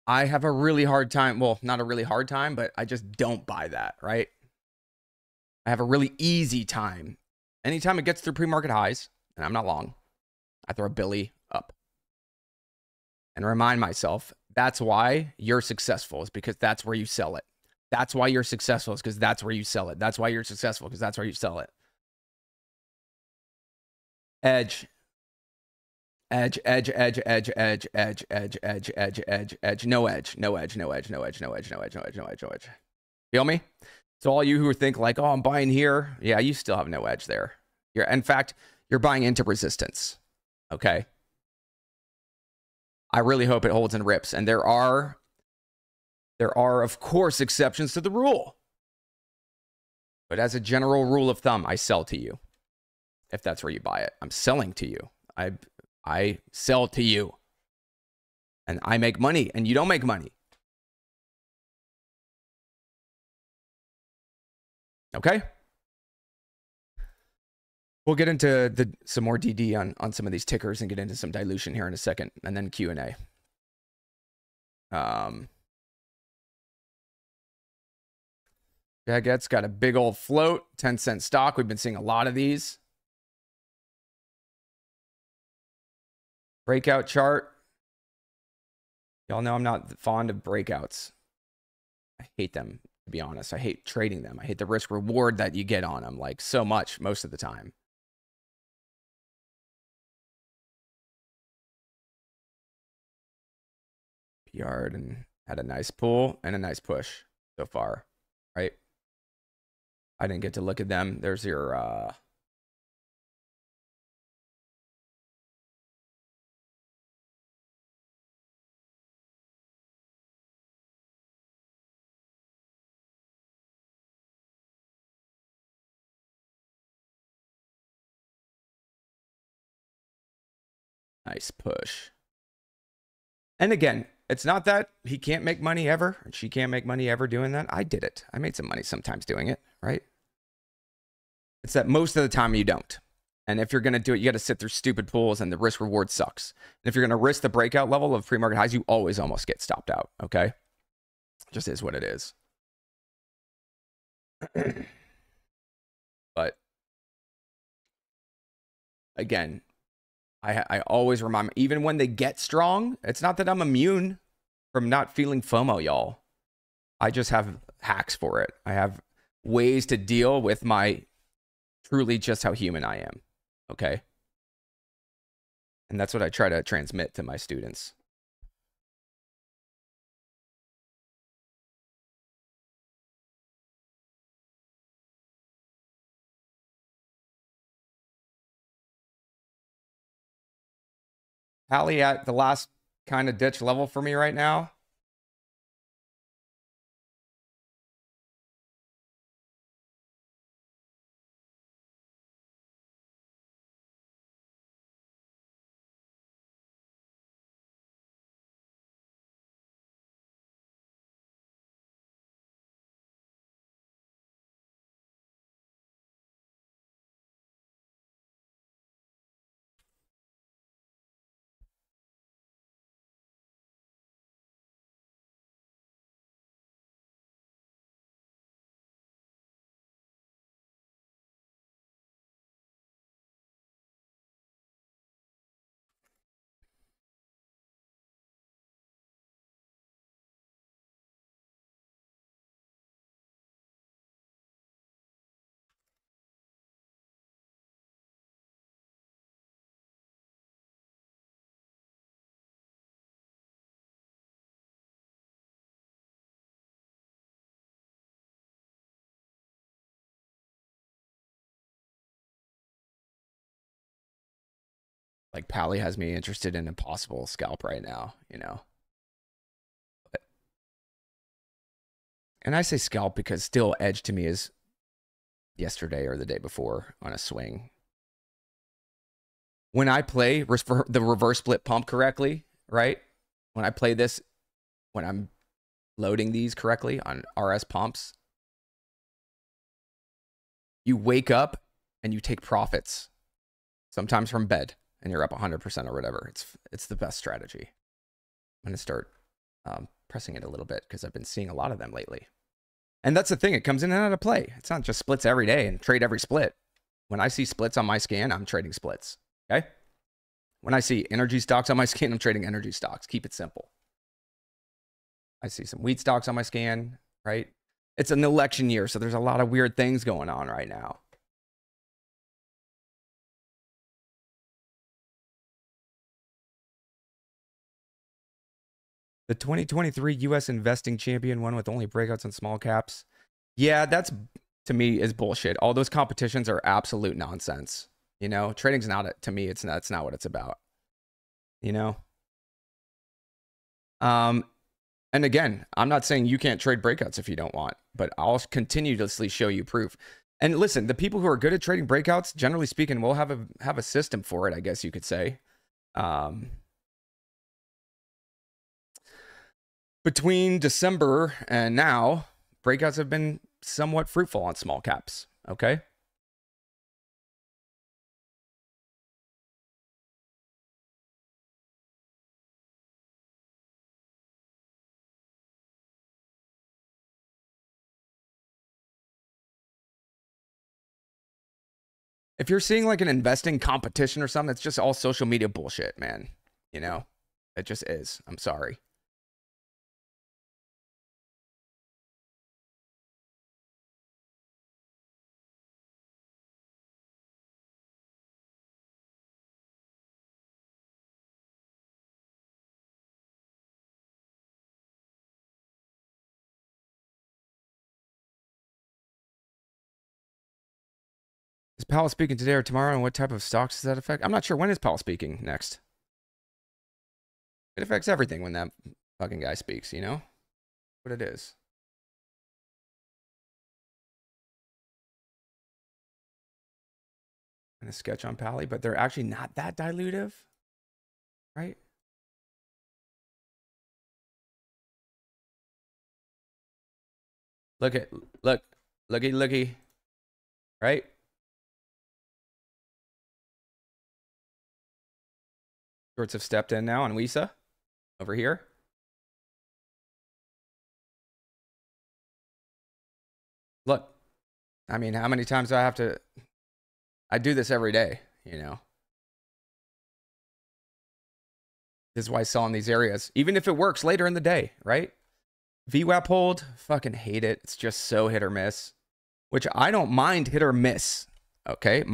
I have a really hard time. Well, not a really hard time, but I just don't buy that, right? I have a really easy time. Anytime it gets through pre-market highs, and I'm not long, I throw a Billy up and remind myself, that's why you're successful, is because that's where you sell it. That's why you're successful, is because that's where you sell it. That's why you're successful, because that's where you sell it. Edge. Edge, edge, edge, edge, edge, edge, edge, edge, edge, edge, edge, no edge, no edge, no edge, no edge, no edge, no edge, no edge, no edge, no edge. Feel me? So all you who think like, oh, I'm buying here. Yeah, you still have no edge there. You're, in fact, you're buying into resistance. Okay. I really hope it holds and rips. And there are, of course, exceptions to the rule. But as a general rule of thumb, I sell to you. If that's where you buy it, I'm selling to you. I sell to you and I make money and you don't make money. Okay. We'll get into some more DD on some of these tickers and get into some dilution here in a second and then Q&A. JAGX got a big old float, 10-cent stock. We've been seeing a lot of these. Breakout chart. Y'all know I'm not fond of breakouts. I hate them, to be honest. I hate trading them. I hate the risk reward that you get on them, like so much most of the time. PR'd and had a nice pull and a nice push so far, right? I didn't get to look at them. There's your... nice push. And again, it's not that he can't make money ever, and she can't make money ever doing that. I did it. I made some money sometimes doing it, right? It's that most of the time you don't. And if you're going to do it, you got to sit through stupid pools and the risk reward sucks. And if you're going to risk the breakout level of pre-market highs, you always almost get stopped out, okay? Just is what it is. But again, I always remind me, even when they get strong, it's not that I'm immune from not feeling FOMO, y'all. I just have hacks for it. I have ways to deal with my truly just how human I am, okay? And that's what I try to transmit to my students. PALI at the last kind of ditch level for me right now. Like PALI has me interested in impossible scalp right now, you know. But, and I say scalp because still edge to me is yesterday or the day before on a swing. When I play the reverse split pump correctly, right? When I play this, when I'm loading these correctly on RS pumps, you wake up and you take profits, sometimes from bed, and you're up 100% or whatever. It's the best strategy. I'm going to start pressing it a little bit because I've been seeing a lot of them lately. And that's the thing. It comes in and out of play. It's not just splits every day and trade every split. When I see splits on my scan, I'm trading splits. Okay. When I see energy stocks on my scan, I'm trading energy stocks. Keep it simple. I see some wheat stocks on my scan, right? It's an election year, so there's a lot of weird things going on right now. The 2023 U.S. investing champion won with only breakouts on small caps. Yeah, that's, to me, is bullshit. All those competitions are absolute nonsense. You know, trading's not, to me, it's not what it's about, you know? And again, I'm not saying you can't trade breakouts if you don't want, but I'll continuously show you proof. And listen, the people who are good at trading breakouts, generally speaking, will have a system for it, I guess you could say. Between December and now, breakouts have been somewhat fruitful on small caps, okay? If you're seeing like an investing competition or something, it's just all social media bullshit, man. You know, it just is. I'm sorry. Is Powell speaking today or tomorrow, and what type of stocks does that affect? I'm not sure. When is Powell speaking next? It affects everything when that fucking guy speaks, you know? What it is. I'm going to sketch on PALI, but they're actually not that dilutive, right? Look at, look, looky, looky, right? Shorts have stepped in now on WISA over here. Look, I mean, how many times do I have to? I do this every day, you know. This is why I sell in these areas, even if it works later in the day, right? VWAP hold, fucking hate it. It's just so hit or miss, which I don't mind hit or miss. Okay,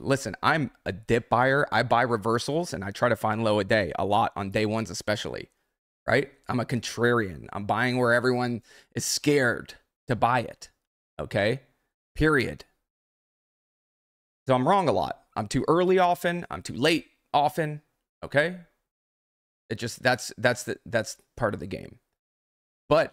listen, I'm a dip buyer. I buy reversals and I try to find low a day, a lot on day ones especially, right? I'm a contrarian. I'm buying where everyone is scared to buy it, okay? Period. So I'm wrong a lot. I'm too early often. I'm too late often, okay? It just, that's part of the game. But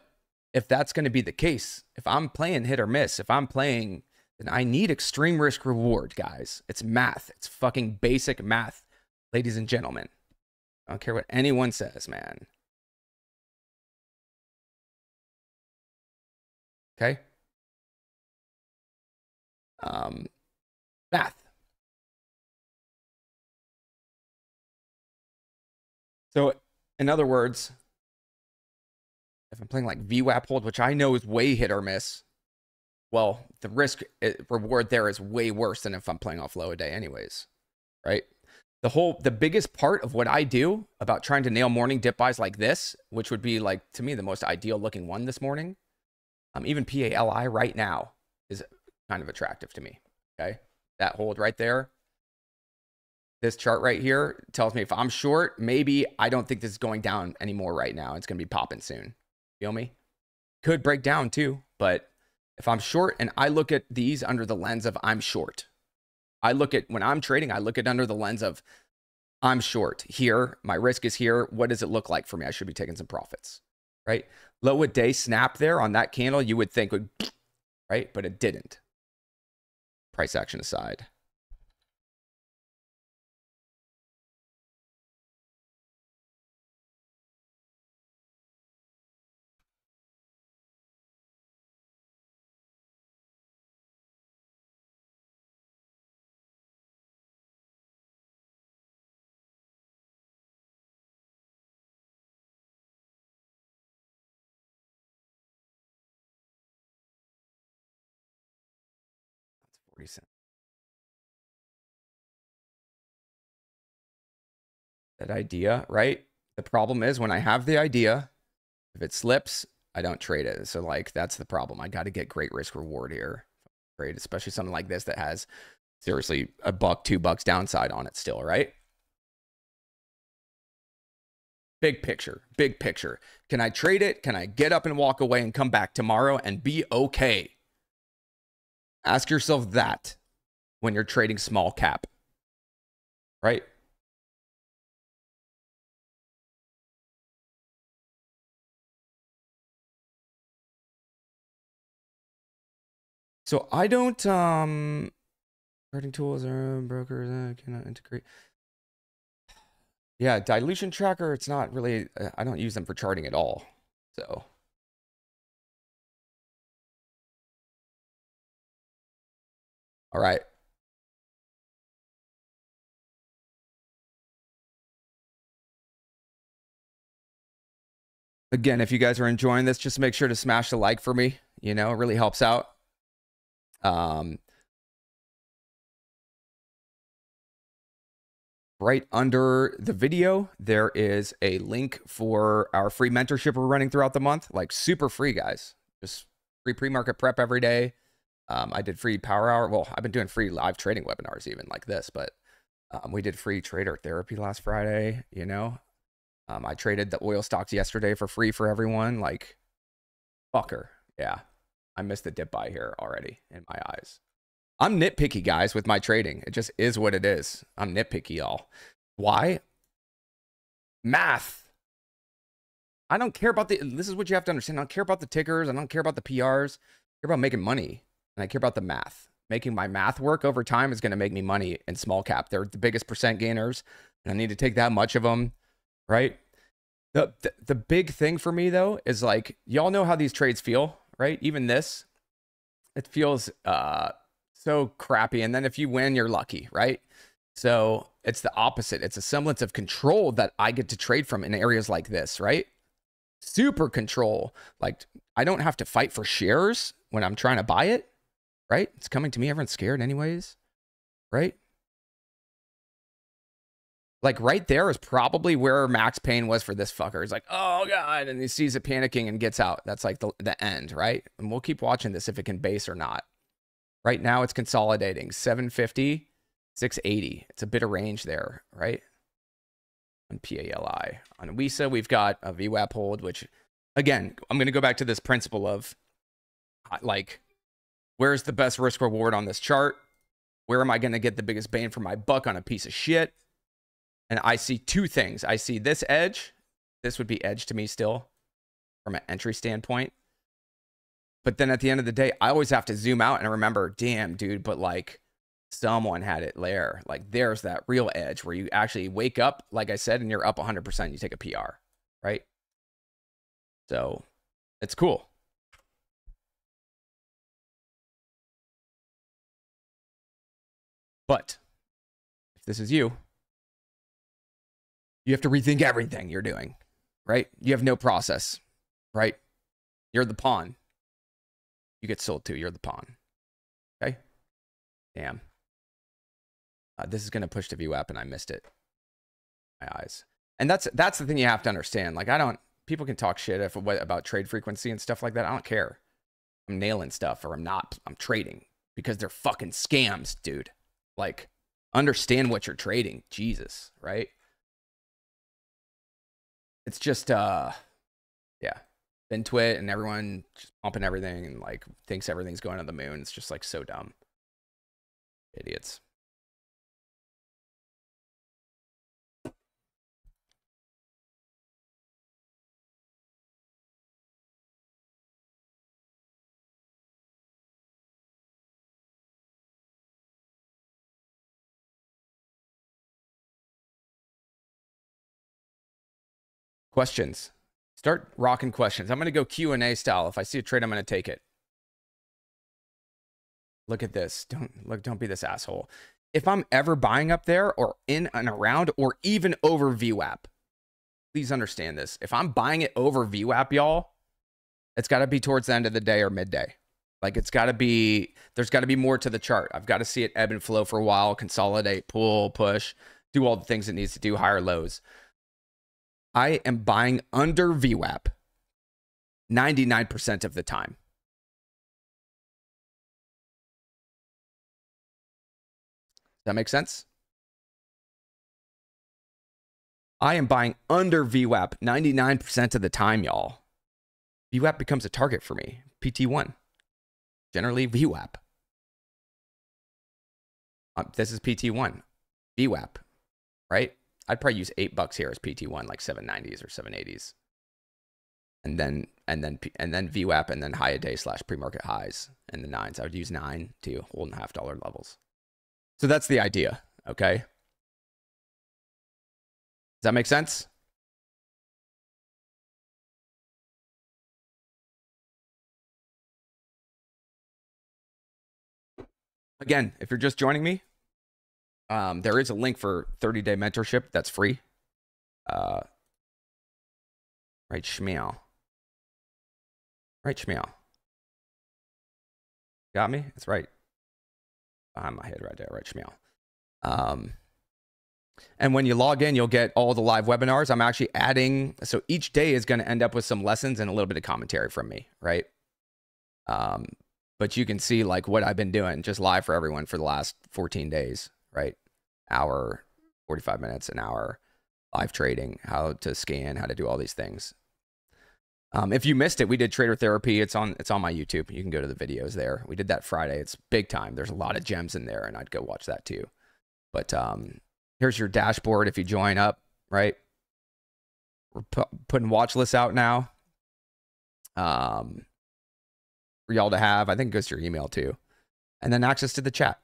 if that's going to be the case, if I'm playing hit or miss, if I'm playing... And I need extreme risk reward, guys. It's math. It's fucking basic math, ladies and gentlemen. I don't care what anyone says, man. Okay? Math. So, in other words, if I'm playing like VWAP hold, which I know is way hit or miss, well, the risk reward there is way worse than if I'm playing off low a day anyways, right? The biggest part of what I do about trying to nail morning dip buys like this, which would be like, to me, the most ideal looking one this morning, even PALI right now is kind of attractive to me, okay? That hold right there, this chart right here tells me if I'm short, maybe I don't think this is going down anymore right now. It's going to be popping soon. Feel me? Could break down too, but... If I'm short and I look at these under the lens of I'm short, I look at when I'm trading, I look at under the lens of I'm short here. My risk is here. What does it look like for me? I should be taking some profits, right? Low a day snap there on that candle, you would think would, right? But it didn't. Price action aside. That idea, right? The problem is when I have the idea, if it slips, I don't trade it. So like, that's the problem. I got to get great risk reward here. Trade, especially something like this that has seriously $1, $2 downside on it still, right? Big picture, big picture. Can I trade it? Can I get up and walk away and come back tomorrow and be okay? Ask yourself that when you're trading small cap, right? So I don't, trading tools are brokers, I cannot integrate. Yeah, dilution tracker, it's not really, I don't use them for charting at all, so. All right. Again, if you guys are enjoying this, just make sure to smash the like for me. You know, it really helps out. Right under the video, there is a link for our free mentorship we're running throughout the month. Like super free, guys. Just free pre-market prep every day. I did free power hour. Well, I've been doing free live trading webinars even like this, but we did free trader therapy last Friday, you know. I traded the oil stocks yesterday for free for everyone. Like, fucker. Yeah, I missed the dip buy here already in my eyes. I'm nitpicky, guys, with my trading. It just is what it is. I'm nitpicky, y'all. Why? Math. I don't care about the... This is what you have to understand. I don't care about the tickers. I don't care about the PRs. I care about making money. And I care about the math. Making my math work over time is going to make me money in small cap. They're the biggest percent gainers, and I need to take that much of them, right? The big thing for me, though, is like, y'all know how these trades feel, right? Even this, it feels so crappy. And then if you win, you're lucky, right? So it's the opposite. It's a semblance of control that I get to trade from in areas like this, right? Super control. Like, I don't have to fight for shares when I'm trying to buy it. Right? It's coming to me. Everyone's scared anyways. Right? Like right there is probably where Max Payne was for this fucker. He's like, oh God. And he sees it panicking and gets out. That's like the end, right? And we'll keep watching this if it can base or not. Right now it's consolidating. 750, 680. It's a bit of range there, right? On PALI. On WISA, we've got a VWAP hold, which again, I'm going to go back to this principle of like, where's the best risk reward on this chart? Where am I going to get the biggest bang for my buck on a piece of shit? And I see two things. I see this edge. This would be edge to me still from an entry standpoint. But then at the end of the day, I always have to zoom out and remember, damn, dude, but like someone had it there. Like there's that real edge where you actually wake up, like I said, and you're up 100%. You take a PR, right? So it's cool. But if this is you, you have to rethink everything you're doing, right? You have no process, right? You're the pawn. You get sold to, you're the pawn. Okay? Damn. This is going to push the view app and I missed it. My eyes. And that's the thing you have to understand. Like I don't, people can talk shit about trade frequency and stuff like that. I don't care. I'm nailing stuff or I'm not. I'm trading because they're fucking scams, dude. Like, understand what you're trading. Jesus, right? It's just, yeah. BinTwit and everyone just pumping everything and, like, thinks everything's going to the moon. It's just, like, so dumb. Idiots. Questions. Start rocking questions. I'm going to go Q&A style. If I see a trade, I'm going to take it. Look at this. Don't be this asshole. If I'm ever buying up there or in and around or even over VWAP, please understand this. If I'm buying it over VWAP, y'all, it's got to be towards the end of the day or midday. Like it's got to be, there's got to be more to the chart. I've got to see it ebb and flow for a while, consolidate, pull, push, do all the things it needs to do, higher lows. I am buying under VWAP 99% of the time. Does that make sense? I am buying under VWAP 99% of the time, y'all. VWAP becomes a target for me. PT1. Generally VWAP. This is PT1. VWAP. Right? I'd probably use $8 here as PT1, like 790s or 780s. And then VWAP and then high a day slash pre-market highs in the nines. I would use 9 to hold in $1.50 levels. So that's the idea, okay? Does that make sense? Again, if you're just joining me, there is a link for 30-day mentorship that's free. Right, Shmeow. Right, Shmeow. Got me? It's right behind my head right there, right, Shmeow. And when you log in, you'll get all the live webinars. I'm actually adding, so each day is going to end up with some lessons and a little bit of commentary from me, right? But you can see like what I've been doing just live for everyone for the last 14 days, right? Hour, 45 minutes, an hour, live trading, how to scan, how to do all these things. If you missed it, we did Trader Therapy. It's on my YouTube. You can go to the videos there. We did that Friday. It's big time. There's a lot of gems in there and I'd go watch that too. But here's your dashboard if you join up, right? We're putting watch lists out now. For y'all to have. I think it goes to your email too. And then access to the chat.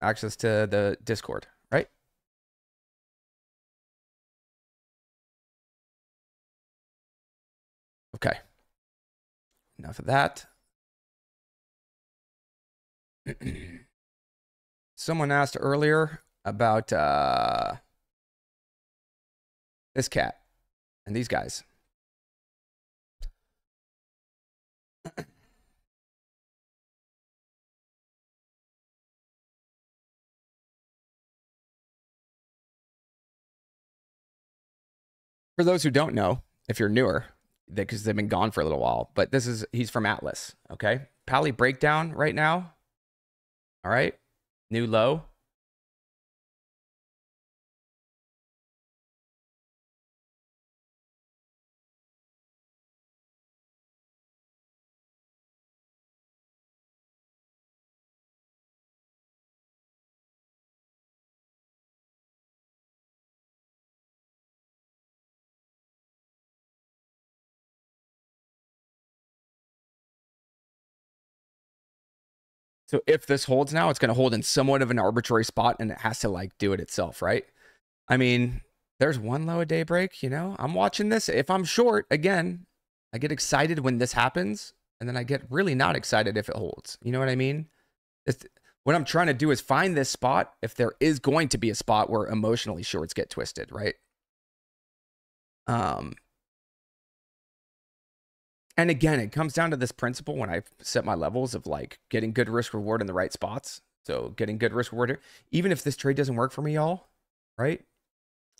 Access to the Discord, right? Okay. Enough of that. Someone asked earlier about this cat and these guys. For those who don't know, if you're newer, because they've been gone for a little while, but this is, he's from Atlas, okay? PALI breakdown right now, all right? New low. So if this holds now, it's going to hold in somewhat of an arbitrary spot and it has to like do it itself, right? I mean, there's one low a day break, you know, I'm watching this. If I'm short, again, I get excited when this happens and then I get really not excited if it holds. You know what I mean? What I'm trying to do is find this spot if there is going to be a spot where emotionally shorts get twisted, right? And again, it comes down to this principle when I set my levels of like getting good risk reward in the right spots. So getting good risk reward, even if this trade doesn't work for me, y'all, right?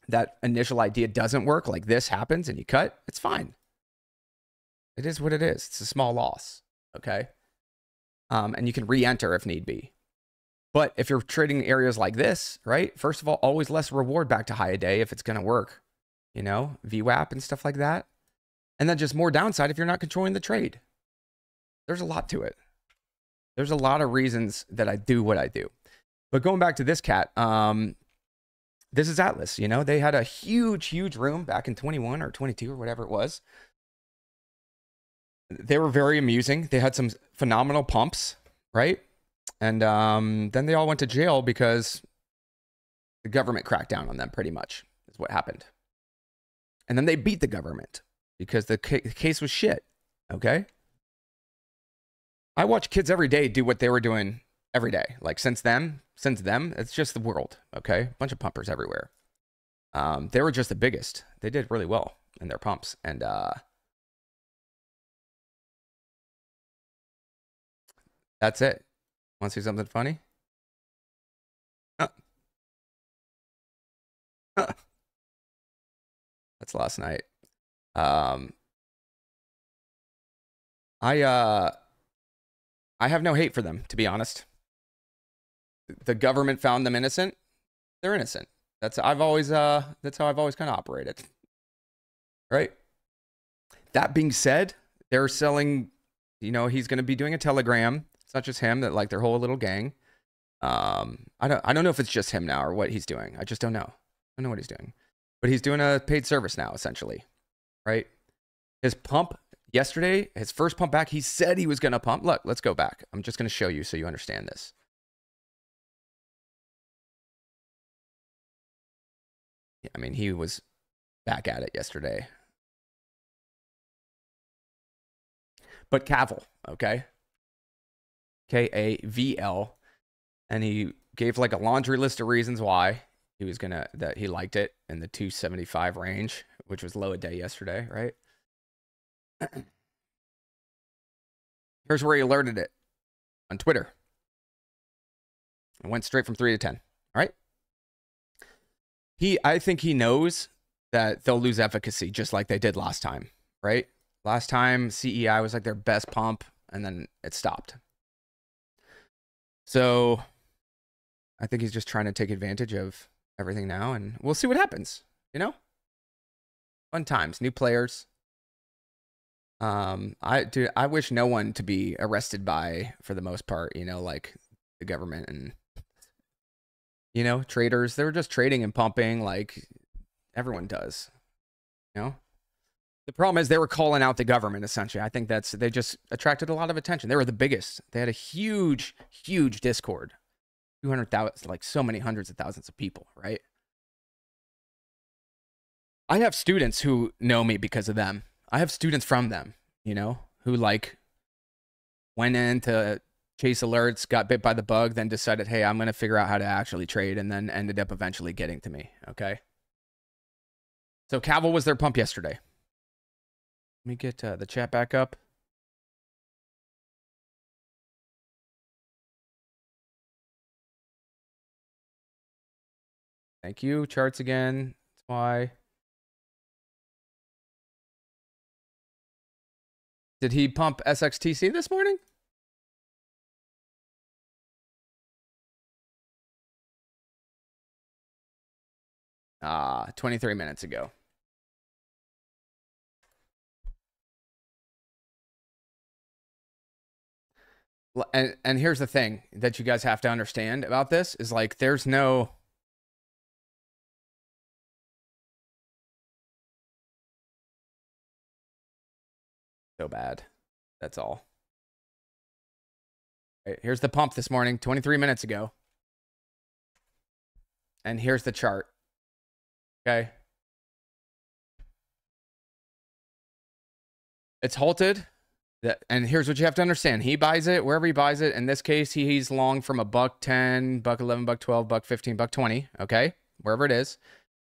That initial idea doesn't work, like this happens and you cut, it's fine. It is what it is. It's a small loss, okay? And you can re-enter if need be. But if you're trading areas like this, right? First of all, always less reward back to high a day if it's gonna work, you know, VWAP and stuff like that. And then just more downside if you're not controlling the trade. There's a lot to it. There's a lot of reasons that I do what I do. But going back to this cat, this is Atlas. You know, they had a huge, huge room back in 21 or 22 or whatever it was. They were very amusing. They had some phenomenal pumps, right? And then they all went to jail because the government cracked down on them pretty much is what happened. And then they beat the government because the case was shit, okay? I watch kids every day do what they were doing every day. Like, since them, it's just the world, okay? Bunch of pumpers everywhere. They were just the biggest. They did really well in their pumps. And that's it. Want to see something funny? That's last night. I have no hate for them, to be honest. The government found them innocent. They're innocent. That's how I've always kind of operated. Right. That being said, they're selling, you know, he's going to be doing a telegram. It's not just him, that like their whole little gang. I don't know if it's just him now or what he's doing. I just don't know. I don't know what he's doing, but he's doing a paid service now, essentially, right? His pump yesterday, his first pump back, he said he was going to pump. Look, let's go back. I'm just going to show you so you understand this. Yeah, I mean, he was back at it yesterday. But KAVL, okay? KAVL. And he gave like a laundry list of reasons why he was gonna, that he liked it in the 275 range, which was low a day yesterday, right? Here's where he alerted it on Twitter. It went straight from 3 to 10. All right. I think he knows that they'll lose efficacy just like they did last time, right? Last time CEI was like their best pump, and then it stopped. So I think he's just trying to take advantage of everything now, and we'll see what happens, you know? Fun times, new players. I wish no one to be arrested by, for the most part, you know, like the government and, you know, traders. They were just trading and pumping like everyone does, you know? The problem is they were calling out the government, essentially. I think that's, they just attracted a lot of attention. They were the biggest. They had a huge, huge Discord. 200,000, like so many hundreds of thousands of people, right? I have students who know me because of them. I have students from them, you know, who like went in to chase alerts, got bit by the bug, then decided, hey, I'm going to figure out how to actually trade, and then ended up eventually getting to me, okay? So KAVL was their pump yesterday. Let me get the chat back up. Thank you. Charts again. That's why. Did he pump SXTC this morning? Ah, 23 minutes ago. And here's the thing that you guys have to understand about this is like, there's no... So bad. That's all. Right, here's the pump this morning, 23 minutes ago. And here's the chart. Okay. It's halted. And here's what you have to understand. He buys it wherever he buys it. In this case, he's long from a $1.10, $1.11, $1.12, $1.15, $1.20. Okay. Wherever it is.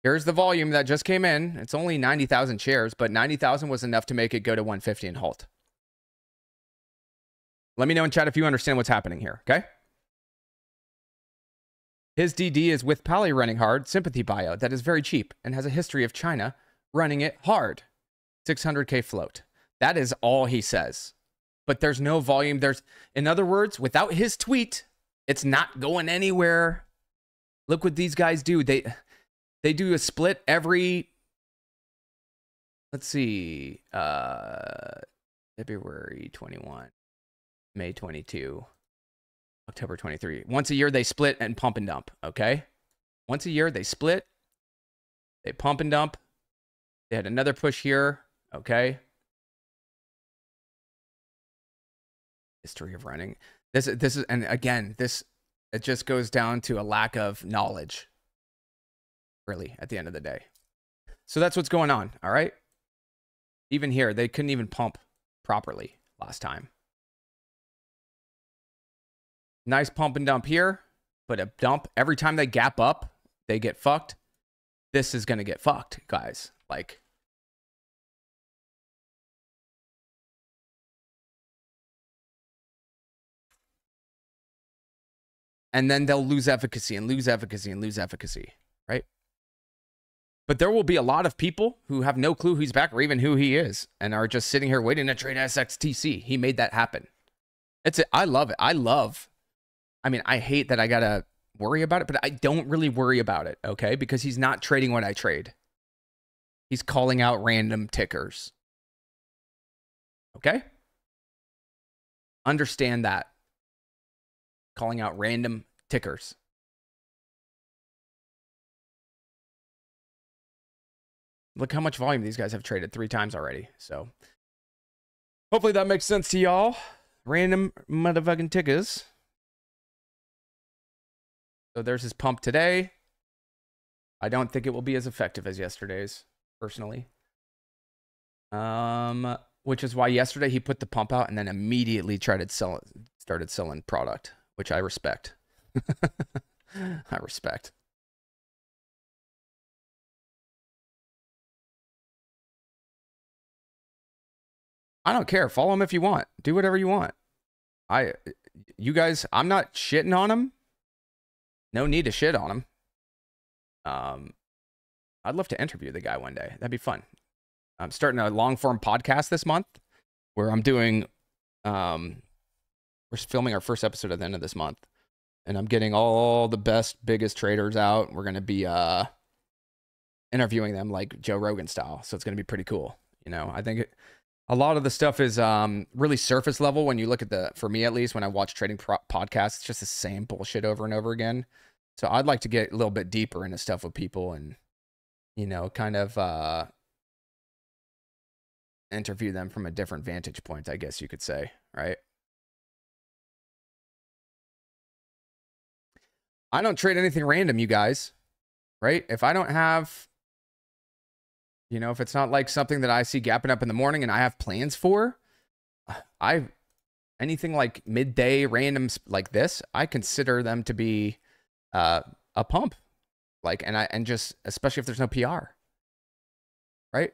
Here's the volume that just came in. It's only 90,000 shares, but 90,000 was enough to make it go to 150 and halt. Let me know in chat if you understand what's happening here, okay? His DD is with PALI running hard, sympathy bio that is very cheap and has a history of China running it hard. 600K float. That is all he says. But there's no volume. There's, in other words, without his tweet, it's not going anywhere. Look what these guys do. They do a split every, let's see, February 21, May 22, October 23. Once a year, they split and pump and dump, okay? Once a year, they split, they pump and dump. They had another push here, okay? History of running. This is, and again, this, it just goes down to a lack of knowledge. Really, at the end of the day. So that's what's going on, all right? Even here, they couldn't even pump properly last time. Nice pump and dump here, but a dump. Every time they gap up, they get fucked. This is going to get fucked, guys. Like, and then they'll lose efficacy and lose efficacy and lose efficacy, right? But there will be a lot of people who have no clue who's back or even who he is and are just sitting here waiting to trade SXTC. He made that happen. It's a, I love it. I mean, I hate that I got to worry about it, but I don't really worry about it, okay? Because he's not trading what I trade. He's calling out random tickers, okay? Understand that. Calling out random tickers. Look how much volume these guys have traded 3 times already. So hopefully that makes sense to y'all. Random motherfucking tickers. So there's his pump today. I don't think it will be as effective as yesterday's, personally. Which is why yesterday he put the pump out and then immediately tried to sell, started selling product, which I respect. I respect. I don't care. Follow him if you want. Do whatever you want. You guys, I'm not shitting on him. No need to shit on him. I'd love to interview the guy one day. That'd be fun. I'm starting a long-form podcast this month where I'm doing, we're filming our first episode at the end of this month, and I'm getting all the best, biggest traders out. We're going to be interviewing them like Joe Rogan style, so it's going to be pretty cool. You know, I think a lot of the stuff is really surface level when you look at the, for me at least, when I watch trading podcasts, it's just the same bullshit over and over again. So I'd like to get a little bit deeper into stuff with people and, you know, kind of interview them from a different vantage point, I guess you could say, right? I don't trade anything random, you guys, right? If I don't have... You know, if it's not like something that I see gapping up in the morning and I have plans for, anything like midday randoms like this, I consider them to be a pump. Like, and just, especially if there's no PR, right?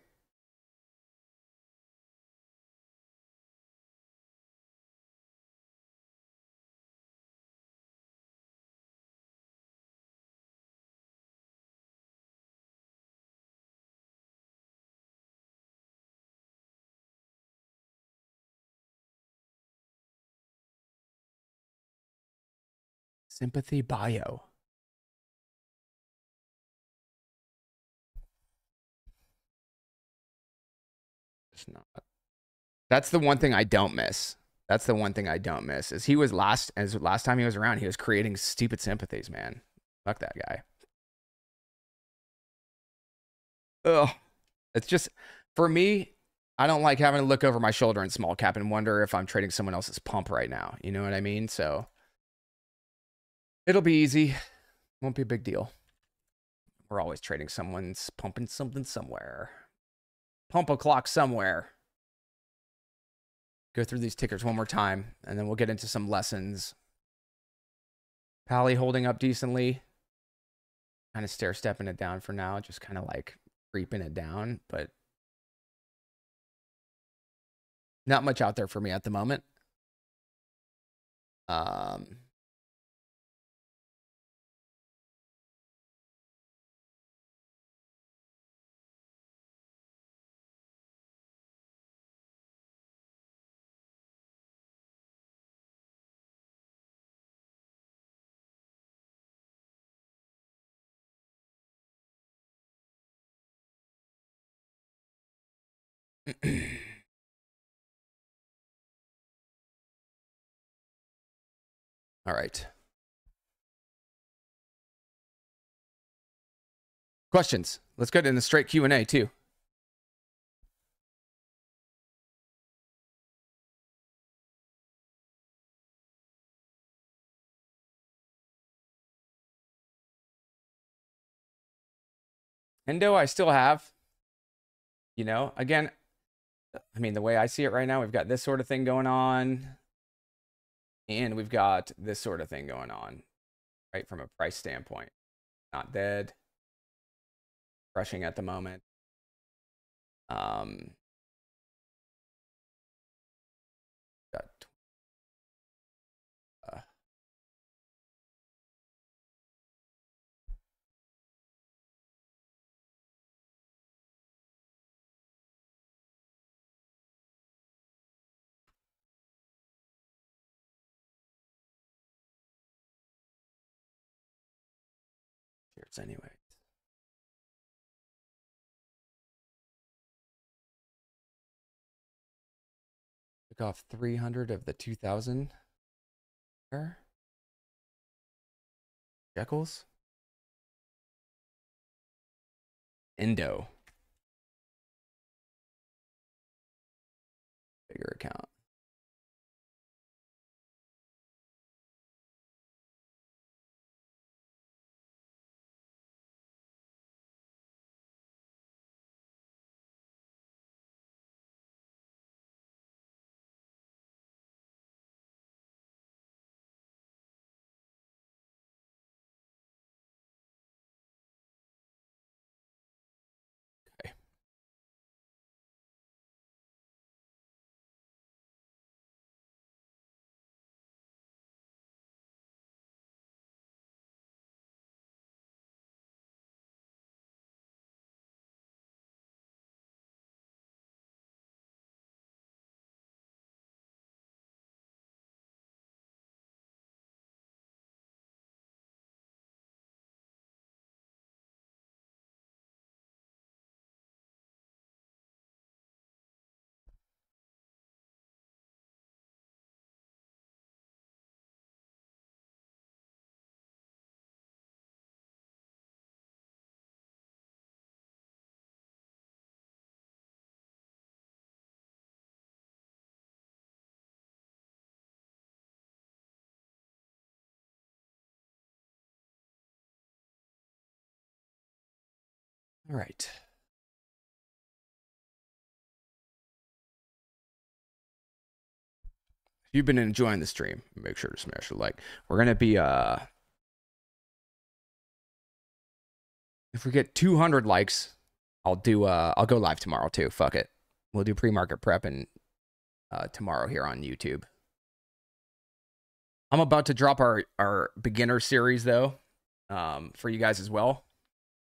Sympathy bio. It's not. That's the one thing I don't miss. That's the one thing I don't miss is he was last time he was around, he was creating stupid sympathies, man. Fuck that guy. Ugh. It's just, for me, I don't like having to look over my shoulder in small cap and wonder if I'm trading someone else's pump right now. You know what I mean? So it'll be easy. Won't be a big deal. We're always trading someone's pumping something somewhere. Pump o'clock somewhere. Go through these tickers one more time, and then we'll get into some lessons. PALI holding up decently. Kind of stair-stepping it down for now. Just kind of like creeping it down, but not much out there for me at the moment. All right. Questions. Let's get into straight Q&A too. Indo, I still have. You know, again, I mean, the way I see it right now, we've got this sort of thing going on, and we've got this sort of thing going on, right? From a price standpoint, not dead, crushing at the moment. Anyway, took off 300 of the 2,000 shekels. Indo, bigger account. All right. If you've been enjoying the stream, make sure to smash a like. We're going to be, if we get 200 likes, I'll go live tomorrow too. Fuck it. We'll do pre-market prep and, tomorrow here on YouTube. I'm about to drop our beginner series though, for you guys as well.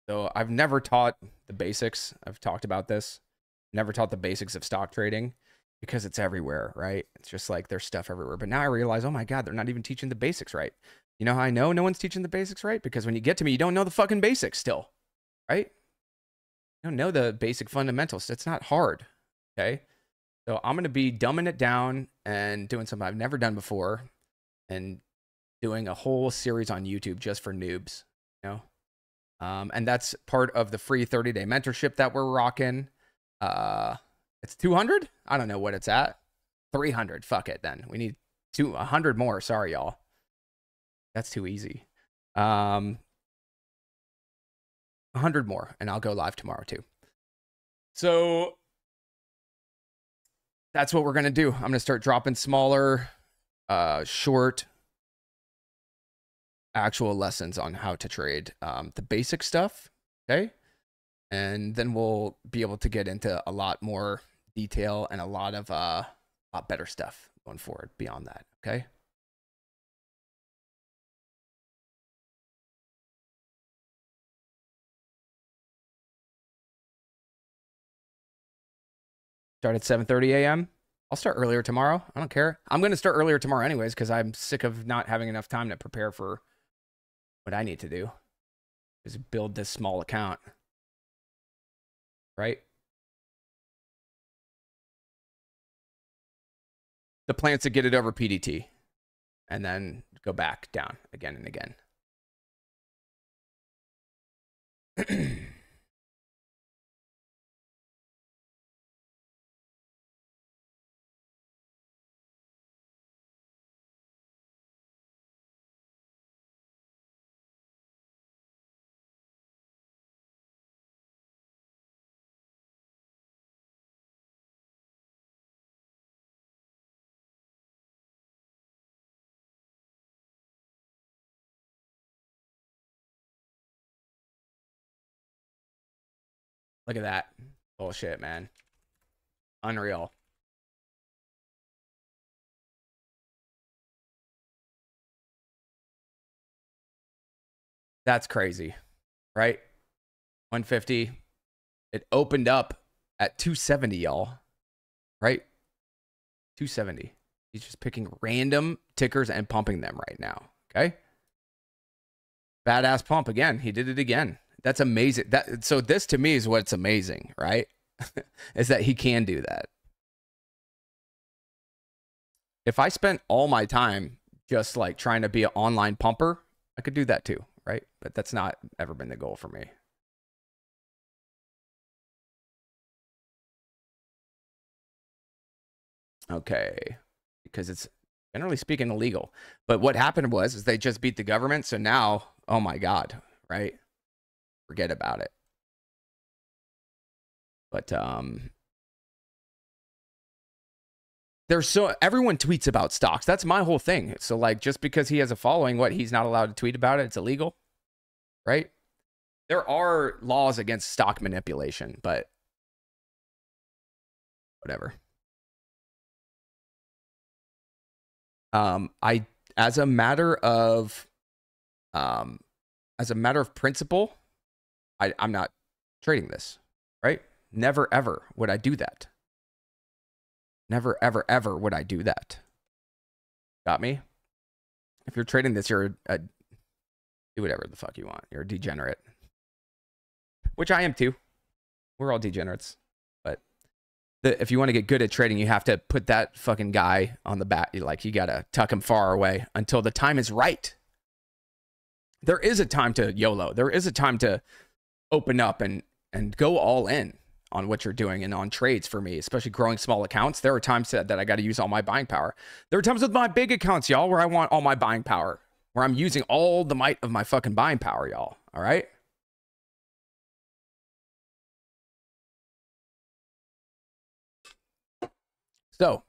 So I've never taught the basics. I've talked about this. Never taught the basics of stock trading because it's everywhere, right? It's just like there's stuff everywhere. But now I realize, oh my God, they're not even teaching the basics right. You know how I know no one's teaching the basics right? Because when you get to me, you don't know the fucking basics still, right? You don't know the basic fundamentals. It's not hard, okay? So I'm going to be dumbing it down and doing something I've never done before and doing a whole series on YouTube just for noobs, you know? And that's part of the free 30-day mentorship that we're rocking. It's 200. I don't know what it's at. 300. Fuck it. Then we need 100 more. Sorry, y'all. That's too easy. 100 more and I'll go live tomorrow too. So that's what we're going to do. I'm going to start dropping smaller, short, actual lessons on how to trade, the basic stuff. Okay. And then we'll be able to get into a lot more detail and a lot better stuff going forward beyond that. Okay. Start at 7:30 AM. I'll start earlier tomorrow. I don't care. I'm going to start earlier tomorrow anyways, cause I'm sick of not having enough time to prepare for what I need to do is build this small account, right? The plan's to get it over PDT and then go back down again and again. Look at that bullshit, man. Unreal. That's crazy, right? 150. It opened up at 270, y'all, right? 270. He's just picking random tickers and pumping them right now, okay? Badass pump again. He did it again. That's amazing. That, so this to me is what's amazing, right? Is that he can do that. If I spent all my time just like trying to be an online pumper, I could do that too, right? But that's not ever been the goal for me. Okay, because it's generally speaking illegal. But what happened was is they just beat the government. So now, oh my God, right? Forget about it. But there's so everyone tweets about stocks. That's my whole thing. So like just because he has a following, what, he's not allowed to tweet about it? It's illegal, right? There are laws against stock manipulation, but whatever. As a matter of principle, I'm not trading this, right? Never, ever would I do that. Never, ever, ever would I do that. Got me? If you're trading this, you're a do whatever the fuck you want. You're a degenerate, which I am too. We're all degenerates. If you want to get good at trading, you have to put that fucking guy on the back. Like, you got to tuck him far away until the time is right. There is a time to YOLO. There is a time to open up and go all in on what you're doing and on trades for me, especially growing small accounts. There are times that I got to use all my buying power. There are times with my big accounts, y'all, where I want all my buying power, where I'm using all the might of my fucking buying power, y'all. All right? So,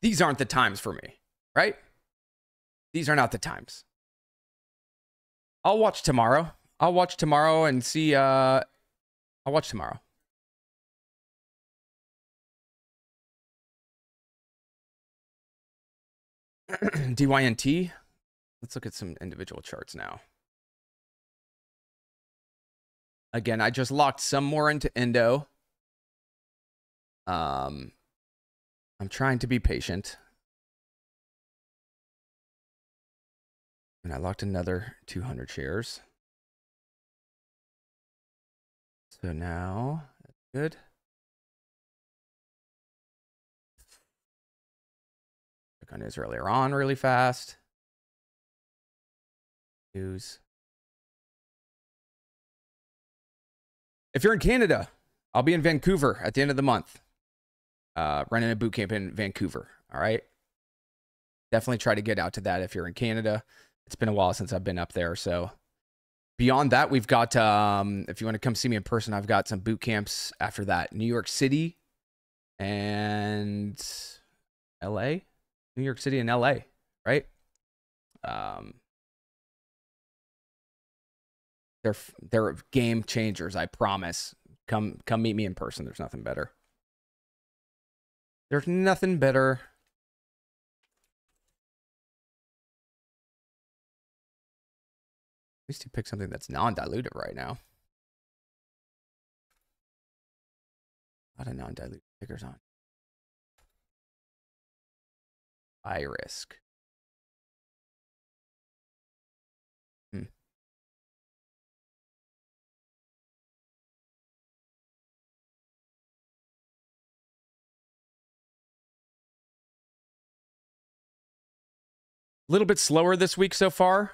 these aren't the times for me, right? These are not the times. I'll watch tomorrow. I'll watch tomorrow and see, I'll watch tomorrow. DYNT. Let's look at some individual charts now. Again, I just locked some more into Indo. I'm trying to be patient. And I locked another 200 shares. So now, that's good. Click on news earlier on really fast. News. If you're in Canada, I'll be in Vancouver at the end of the month. Running a boot camp in Vancouver. All right. Definitely try to get out to that if you're in Canada. It's been a while since I've been up there. So beyond that, we've got, if you want to come see me in person, I've got some boot camps after that. New York City and LA. New York City and LA, right? They're game changers, I promise. Come meet me in person. There's nothing better. There's nothing better. At least you pick something that's non-dilutive right now. A lot of non-dilutive pickers on. High risk. A little bit slower this week so far,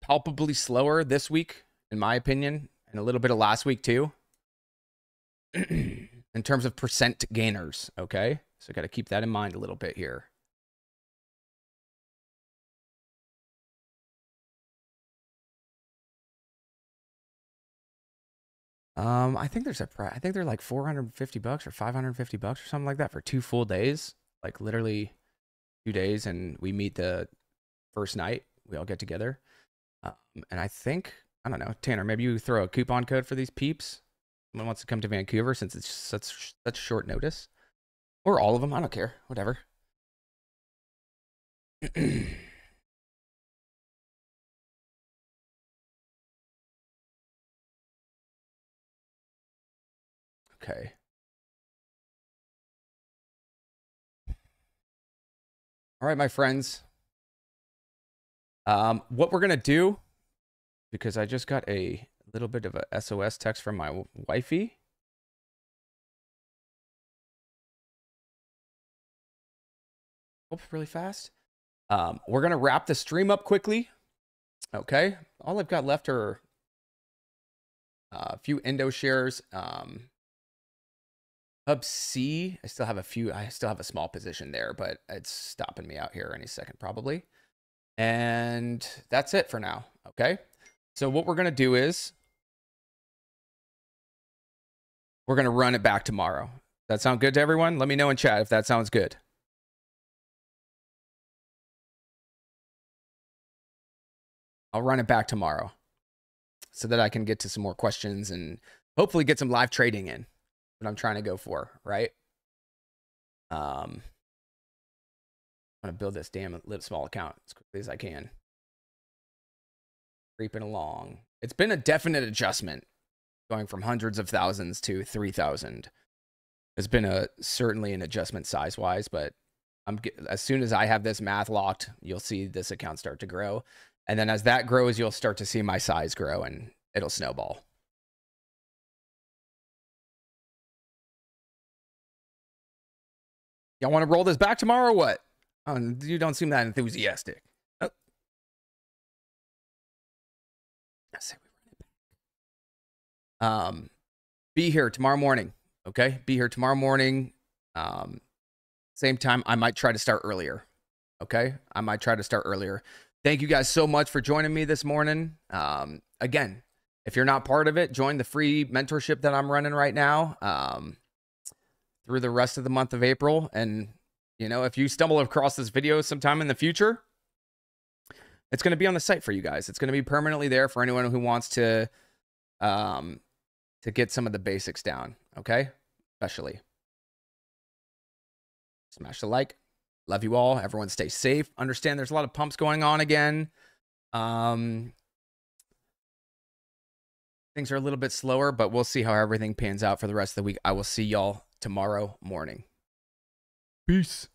palpably slower this week, in my opinion, and a little bit of last week too, in terms of percent gainers, okay? So got to keep that in mind a little bit here. I think there's a price. I think they're like $450 or $550 or something like that for 2 full days, like literally 2 days, and we meet the first night. We all get together, and I think I don't know, Tanner, maybe you throw a coupon code for these peeps. Someone wants to come to Vancouver since it's such short notice. Or all of them, I don't care, whatever. Okay. All right, my friends. What we're going to do, because I just got a little bit of a SOS text from my wifey. Oh, really fast. We're going to wrap the stream up quickly. Okay. All I've got left are a few Indo shares. Hub C, I still have a small position there, but it's stopping me out here any second probably. And that's it for now, okay? So what we're going to do is we're going to run it back tomorrow. That sound good to everyone? Let me know in chat if that sounds good. I'll run it back tomorrow so that I can get to some more questions and hopefully get some live trading in. What I'm trying to go for, right? I'm gonna build this damn little small account as quickly as I can. Creeping along. It's been a definite adjustment, going from hundreds of thousands to 3,000. It's been certainly an adjustment size-wise, but as soon as I have this math locked, you'll see this account start to grow, and then as that grows, you'll start to see my size grow, and it'll snowball. Y'all want to roll this back tomorrow or what? Oh, you don't seem that enthusiastic. Oh. I say we run it back. Be here tomorrow morning, okay? Be here tomorrow morning. Same time, I might try to start earlier, okay? I might try to start earlier. Thank you guys so much for joining me this morning. Again, if you're not part of it, join the free mentorship that I'm running right now. Through the rest of the month of April. And, you know, if you stumble across this video sometime in the future, it's going to be on the site for you guys. It's going to be permanently there for anyone who wants to get some of the basics down, okay? Especially. Smash the like. Love you all. Everyone stay safe. Understand there's a lot of pumps going on again. Things are a little bit slower, but we'll see how everything pans out for the rest of the week. I will see y'all tomorrow morning. Peace.